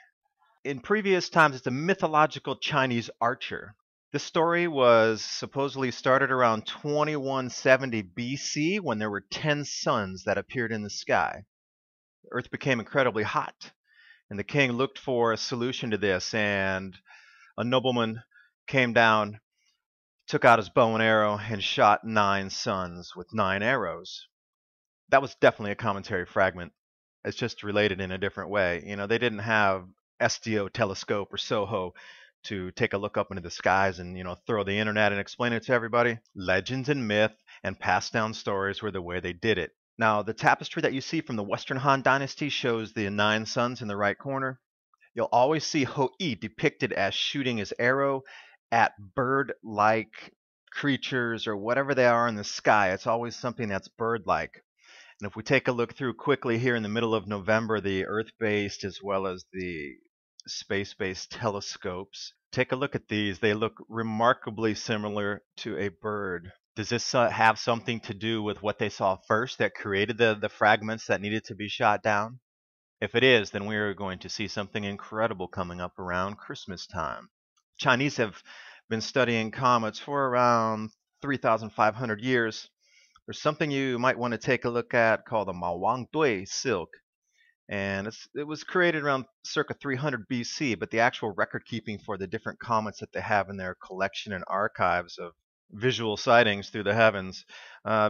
In previous times, it's a mythological Chinese archer This story was supposedly started around 2170 BC when there were 10 suns that appeared in the sky. The Earth became incredibly hot, and the king looked for a solution to this, and a nobleman came down, took out his bow and arrow, and shot 9 suns with 9 arrows. That was definitely a commentary fragment. It's just related in a different way. You know, they didn't have SDO telescope or SOHO to take a look up into the skies and, you know, throw the internet and explain it to everybody. Legends and myth and passed down stories were the way they did it. Now, the tapestry that you see from the Western Han Dynasty shows the 9 suns in the right corner. You'll always see Hou Yi depicted as shooting his arrow at bird-like creatures or whatever they are in the sky. It's always something that's bird-like. And if we take a look through quickly here in the middle of November, the Earth-based as well as the space-based telescopes. Take a look at these. They look remarkably similar to a bird. Does this have something to do with what they saw first that created the fragments that needed to be shot down? If it is, then we are going to see something incredible coming up around Christmas time. Chinese have been studying comets for around 3,500 years. There's something you might want to take a look at called the Mawangdui silk. And it was created around circa 300 BC, but the actual record keeping for the different comets that they have in their collection and archives of visual sightings through the heavens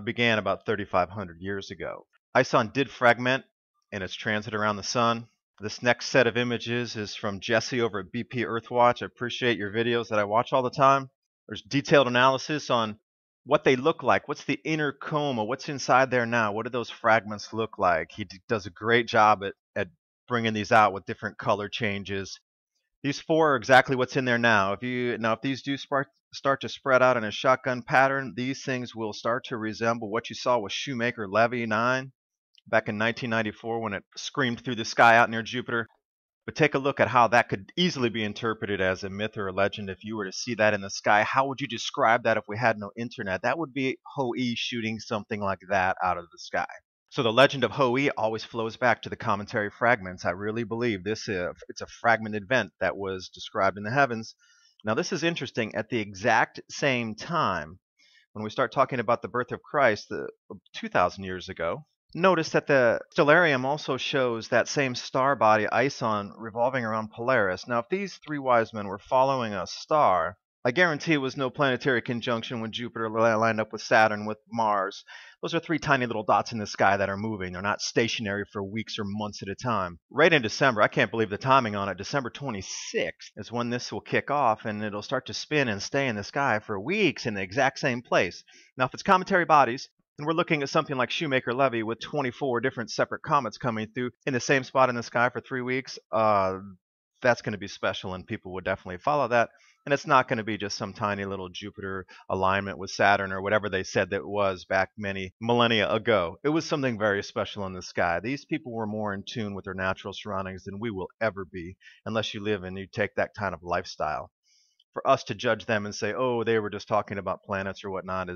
began about 3,500 years ago. ISON did fragment in its transit around the sun. This next set of images is from Jesse over at BP Earthwatch. I appreciate your videos that I watch all the time. There's detailed analysis on what they look like, what's the inner coma, what's inside there now, what do those fragments look like. He does a great job at bringing these out with different color changes. These 4 are exactly what's in there now. If these do start to spread out in a shotgun pattern, these things will start to resemble what you saw with Shoemaker-Levy 9 back in 1994 when it screamed through the sky out near Jupiter. But take a look at how that could easily be interpreted as a myth or a legend. If you were to see that in the sky, how would you describe that if we had no internet? That would be Hou Yi shooting something like that out of the sky. So the legend of Hou Yi always flows back to the commentary fragments. I really believe this is a fragmented event that was described in the heavens. Now this is interesting. At the exact same time, when we start talking about the birth of Christ 2,000 years ago, notice that the Stellarium also shows that same star body, Ison, revolving around Polaris. Now, if these 3 wise men were following a star, I guarantee it was no planetary conjunction when Jupiter lined up with Saturn, with Mars. Those are 3 tiny little dots in the sky that are moving. They're not stationary for weeks or months at a time. Right in December, I can't believe the timing on it, December 26th is when this will kick off, and it'll start to spin and stay in the sky for weeks in the exact same place. Now, if it's cometary bodies, and we're looking at something like Shoemaker-Levy with 24 different separate comets coming through in the same spot in the sky for 3 weeks. That's going to be special, and people would definitely follow that. And it's not going to be just some tiny little Jupiter alignment with Saturn or whatever they said that was back many millennia ago. It was something very special in the sky. These people were more in tune with their natural surroundings than we will ever be, unless you live and you take that kind of lifestyle. For us to judge them and say, oh, they were just talking about planets or whatnot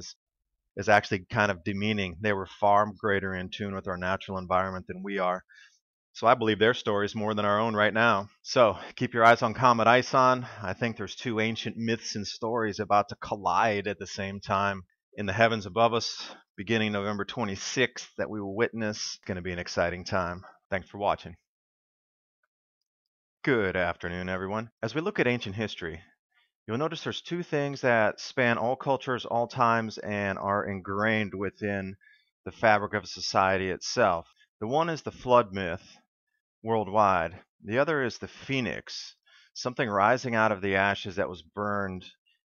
is actually kind of demeaning. They were far greater in tune with our natural environment than we are. So I believe their stories more than our own right now. So keep your eyes on Comet ISON. I think there's 2 ancient myths and stories about to collide at the same time in the heavens above us, beginning November 26th, that we will witness. It's going to be an exciting time. Thanks for watching. Good afternoon, everyone. As we look at ancient history, you'll notice there's 2 things that span all cultures, all times, and are ingrained within the fabric of society itself. The one is the flood myth worldwide. The other is the phoenix, something rising out of the ashes that was burned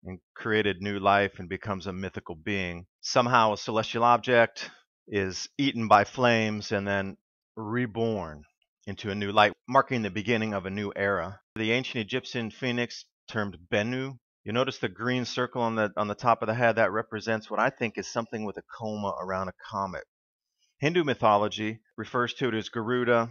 and created new life and becomes a mythical being. Somehow a celestial object is eaten by flames and then reborn into a new light, marking the beginning of a new era. The ancient Egyptian phoenix, termed Bennu. You notice the green circle on the top of the head that represents what I think is something with a coma around a comet. Hindu mythology refers to it as Garuda.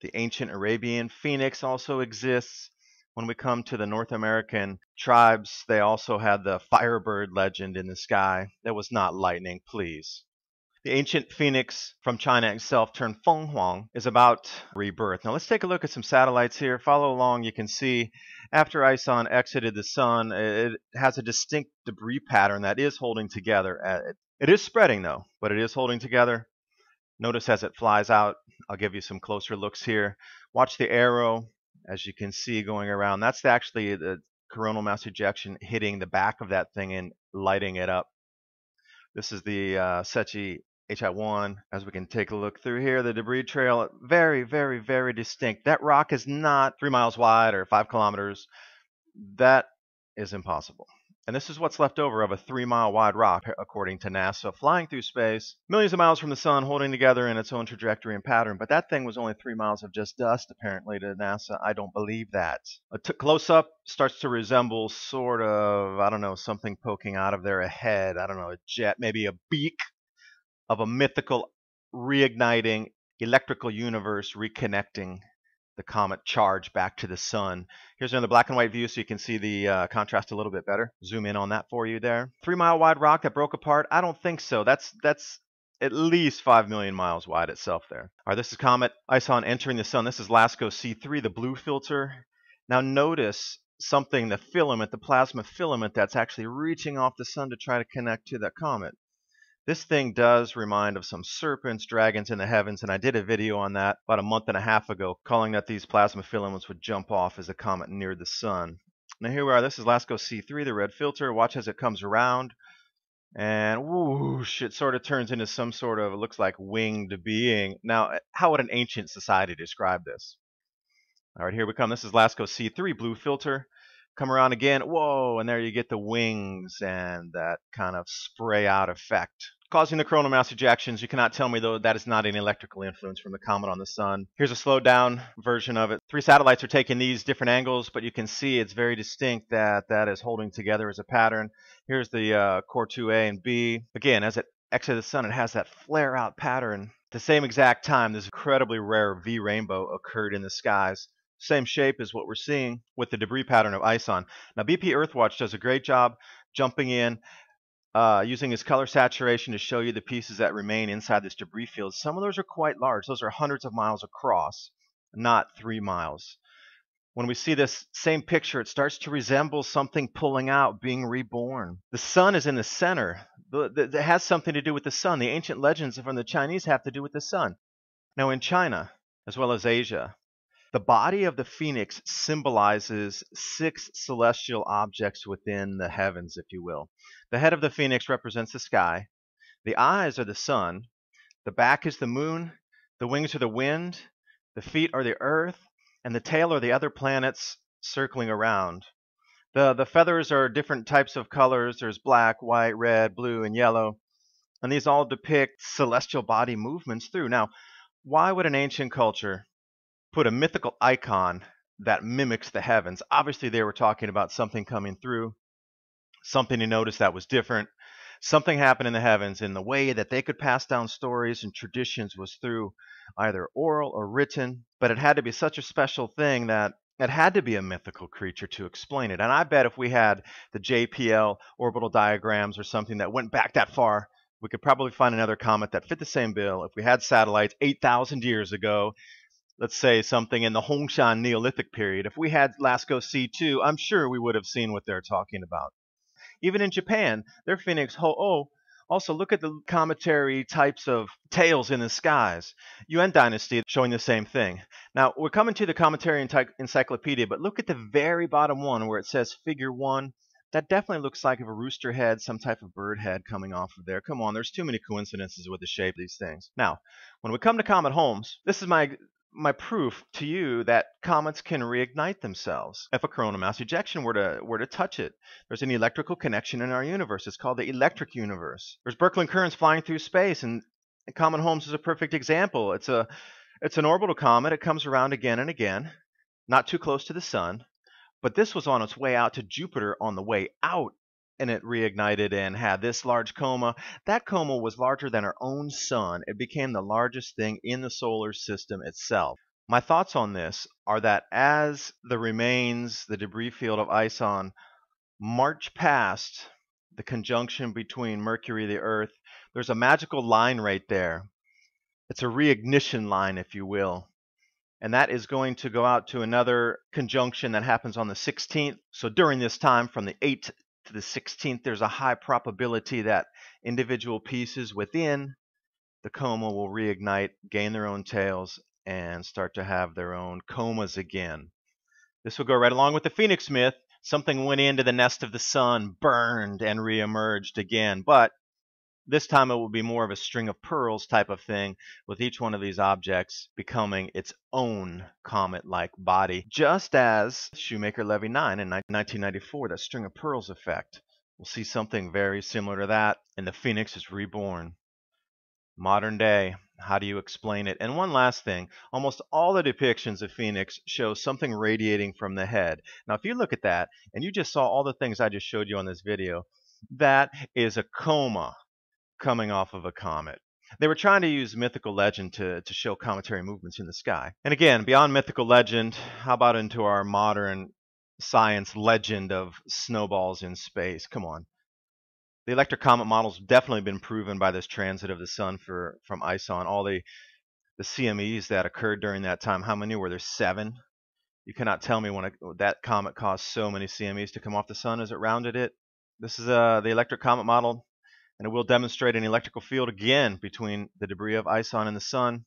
The ancient Arabian phoenix also exists. When we come to the North American tribes, they also had the firebird legend in the sky. That was not lightning, please. The ancient phoenix from China itself, termed Feng Huang, is about rebirth. Now let's take a look at some satellites here. Follow along. You can see after ISON exited the sun, it has a distinct debris pattern that is holding together. It is spreading though, but it is holding together. Notice as it flies out, I'll give you some closer looks here. Watch the arrow, as you can see, going around. That's actually the coronal mass ejection hitting the back of that thing and lighting it up. This is the SETI HI1. As we can take a look through here, the debris trail, very, very, very distinct. That rock is not 3 miles wide or 5 kilometers. That is impossible. And this is what's left over of a 3 mile wide rock, according to NASA, flying through space, millions of miles from the sun, holding together in its own trajectory and pattern. But that thing was only 3 miles of just dust, apparently, to NASA. I don't believe that. A close up starts to resemble sort of, I don't know, something poking out of there, a head, I don't know, a jet, maybe a beak of a mythical reigniting electrical universe, reconnecting the comet charge back to the sun. Here's another black and white view so you can see the contrast a little bit better. Zoom in on that for you there. 3 mile wide rock that broke apart? I don't think so. That's at least 5 million miles wide itself there. All right, this is Comet ISON entering the sun. This is LASCO C3, the blue filter. Now notice something, the filament, the plasma filament that's actually reaching off the sun to try to connect to that comet. This thing does remind of some serpents, dragons in the heavens, and I did a video on that about a month and a half ago, calling that these plasma filaments would jump off as the comet neared the sun. Now here we are. This is LASCO C3, the red filter. Watch as it comes around, and whoosh, it sort of turns into some sort of, it looks like, winged being. Now, how would an ancient society describe this? All right, here we come. This is LASCO C3, blue filter. Come around again, whoa, and there you get the wings and that kind of spray out effect, causing the coronal mass ejections. You cannot tell me, though, that is not an electrical influence from the comet on the sun. Here's a slowed down version of it. Three satellites are taking these different angles, but you can see it's very distinct that that is holding together as a pattern. Here's the core 2A and B. Again, as it exits the sun, it has that flare out pattern. At the same exact time, this incredibly rare V rainbow occurred in the skies. Same shape as what we're seeing with the debris pattern of ISON. Now, BP Earthwatch does a great job jumping in, using his color saturation to show you the pieces that remain inside this debris field. Some of those are quite large. Those are hundreds of miles across, not 3 miles. When we see this same picture, it starts to resemble something pulling out, being reborn. The sun is in the center. It has something to do with the sun. The ancient legends from the Chinese have to do with the sun. Now, in China, as well as Asia, the body of the phoenix symbolizes 6 celestial objects within the heavens, if you will. The head of the phoenix represents the sky. The eyes are the sun. The back is the moon. The wings are the wind. The feet are the earth. And the tail are the other planets circling around. The feathers are different types of colors. There's black, white, red, blue, and yellow. And these all depict celestial body movements through. Now, why would an ancient culture put a mythical icon that mimics the heavens? Obviously, they were talking about something coming through, something to notice that was different. Something happened in the heavens, and the way that they could pass down stories and traditions was through either oral or written, but it had to be such a special thing that it had to be a mythical creature to explain it. And I bet if we had the JPL orbital diagrams or something that went back that far, we could probably find another comet that fit the same bill. If we had satellites 8,000 years ago, let's say something in the Hongshan Neolithic period, if we had LASCO C2, I'm sure we would have seen what they're talking about. Even in Japan, their phoenix Ho-Oh, also look at the cometary types of tails in the skies. Yuan Dynasty showing the same thing. Now, we're coming to the Cometary Encyclopedia, but look at the very bottom one where it says Figure 1. That definitely looks like a rooster head, some type of bird head coming off of there. Come on, there's too many coincidences with the shape of these things. Now, when we come to Comet Holmes, this is my proof to you that comets can reignite themselves if a coronal mass ejection were to touch it. There's an electrical connection in our universe. It's called the electric universe. There's Birkeland currents flying through space, and Comet Holmes is a perfect example. It's an orbital comet. It comes around again and again, not too close to the sun, but this was on its way out to Jupiter on the way out, and it reignited and had this large coma. That coma was larger than our own sun. It became the largest thing in the solar system itself. My thoughts on this are that as the remains, the debris field of ISON, march past the conjunction between Mercury and the Earth, There's a magical line right there. It's a reignition line, if you will. And that is going to go out to another conjunction that happens on the 16th. So during this time, from the 8th to the 16th, there's a high probability that individual pieces within the coma will reignite, gain their own tails, and start to have their own comas again. This will go right along with the Phoenix myth. Something went into the nest of the sun, burned, and reemerged again. But this time it will be more of a string of pearls type of thing, with each one of these objects becoming its own comet-like body, just as Shoemaker-Levy 9 in 1994, that string of pearls effect. We'll see something very similar to that, and the Phoenix is reborn. Modern day, how do you explain it? And one last thing, almost all the depictions of Phoenix show something radiating from the head. Now, if you look at that, and you just saw all the things I just showed you on this video, that is a coma coming off of a comet. They were trying to use mythical legend to show cometary movements in the sky. And again, beyond mythical legend, how about into our modern science legend of snowballs in space? Come on. The electric comet model's definitely been proven by this transit of the sun from ISON. All the CMEs that occurred during that time, how many were there? 7? You cannot tell me when that comet caused so many CMEs to come off the sun as it rounded it. This is the electric comet model, and it will demonstrate an electrical field again between the debris of ISON and the sun,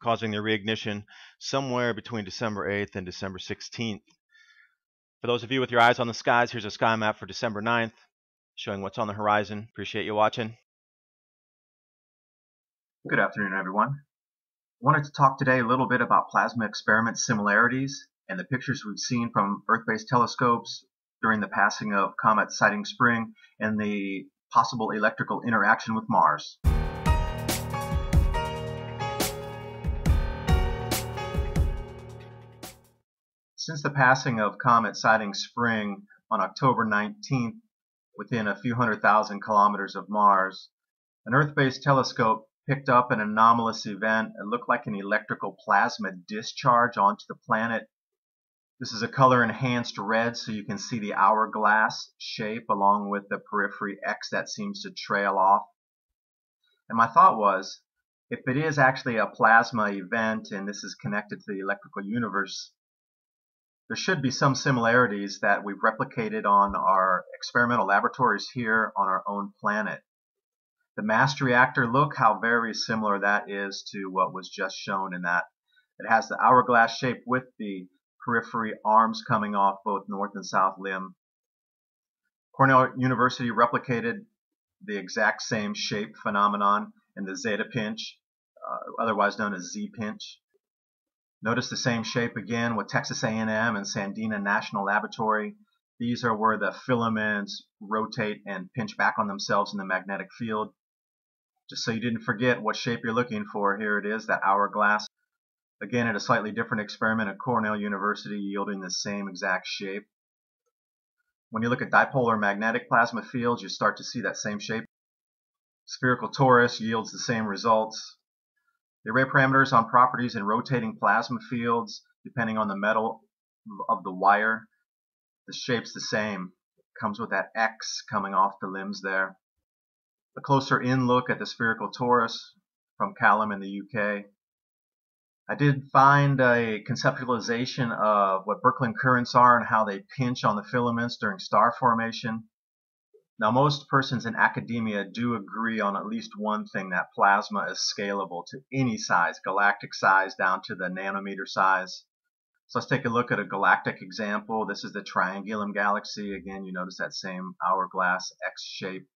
causing the reignition somewhere between December 8th and December 16th. For those of you with your eyes on the skies, here's a sky map for December 9th. Showing what's on the horizon. Appreciate you watching. Good afternoon, everyone. Wanted to talk today a little bit about plasma experiment similarities and the pictures we've seen from Earth-based telescopes during the passing of comet sighting spring and the possible electrical interaction with Mars. Since the passing of comet sighting spring on October 19th, within a few 100,000 kilometers of Mars, an Earth-based telescope picked up an anomalous event that looked like an electrical plasma discharge onto the planet. This is a color-enhanced red, so you can see the hourglass shape along with the periphery X that seems to trail off. And my thought was, if it is actually a plasma event and this is connected to the electrical universe, there should be some similarities that we've replicated on our experimental laboratories here on our own planet. The mass reactor look, how very similar that is to what was just shown in that. It has the hourglass shape with the periphery arms coming off both north and south limb. Cornell University replicated the exact same shape phenomenon in the z-pinch, otherwise known as z-pinch. Notice the same shape again with Texas A&M and Sandina National Laboratory. These are where the filaments rotate and pinch back on themselves in the magnetic field. Just so you didn't forget what shape you're looking for, here it is, that hourglass. Again, at a slightly different experiment at Cornell University, yielding the same exact shape. When you look at dipolar magnetic plasma fields, you start to see that same shape. Spherical torus yields the same results. The array parameters on properties in rotating plasma fields, depending on the metal of the wire, the shape's the same. It comes with that X coming off the limbs there. A closer in look at the spherical torus from Callum in the UK. I did find a conceptualization of what Birkeland currents are and how they pinch on the filaments during star formation. Now, most persons in academia do agree on at least one thing, that plasma is scalable to any size, galactic size down to the nanometer size. So let's take a look at a galactic example. This is the Triangulum galaxy. Again, you notice that same hourglass X shape.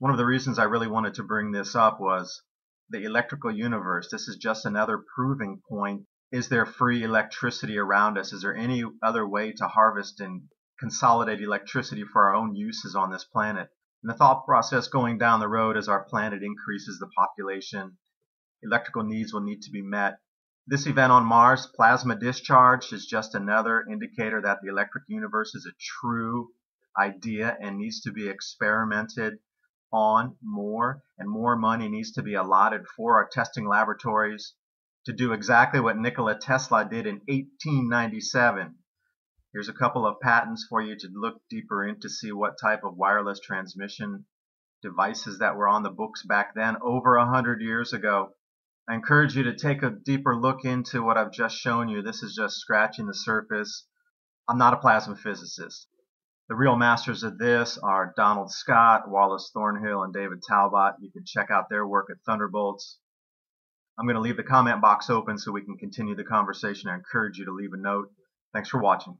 One of the reasons I really wanted to bring this up was the electrical universe. This is just another proving point. Is there free electricity around us? Is there any other way to harvest and consolidate electricity for our own uses on this planet? And the thought process going down the road, as our planet increases the population, electrical needs will need to be met. This event on Mars, plasma discharge, is just another indicator that the electric universe is a true idea and needs to be experimented on more, and more money needs to be allotted for our testing laboratories to do exactly what Nikola Tesla did in 1897. Here's a couple of patents for you to look deeper into, see what type of wireless transmission devices that were on the books back then over 100 years ago. I encourage you to take a deeper look into what I've just shown you. This is just scratching the surface. I'm not a plasma physicist. The real masters of this are Donald Scott, Wallace Thornhill, and David Talbot. You can check out their work at Thunderbolts. I'm going to leave the comment box open so we can continue the conversation. I encourage you to leave a note. Thanks for watching.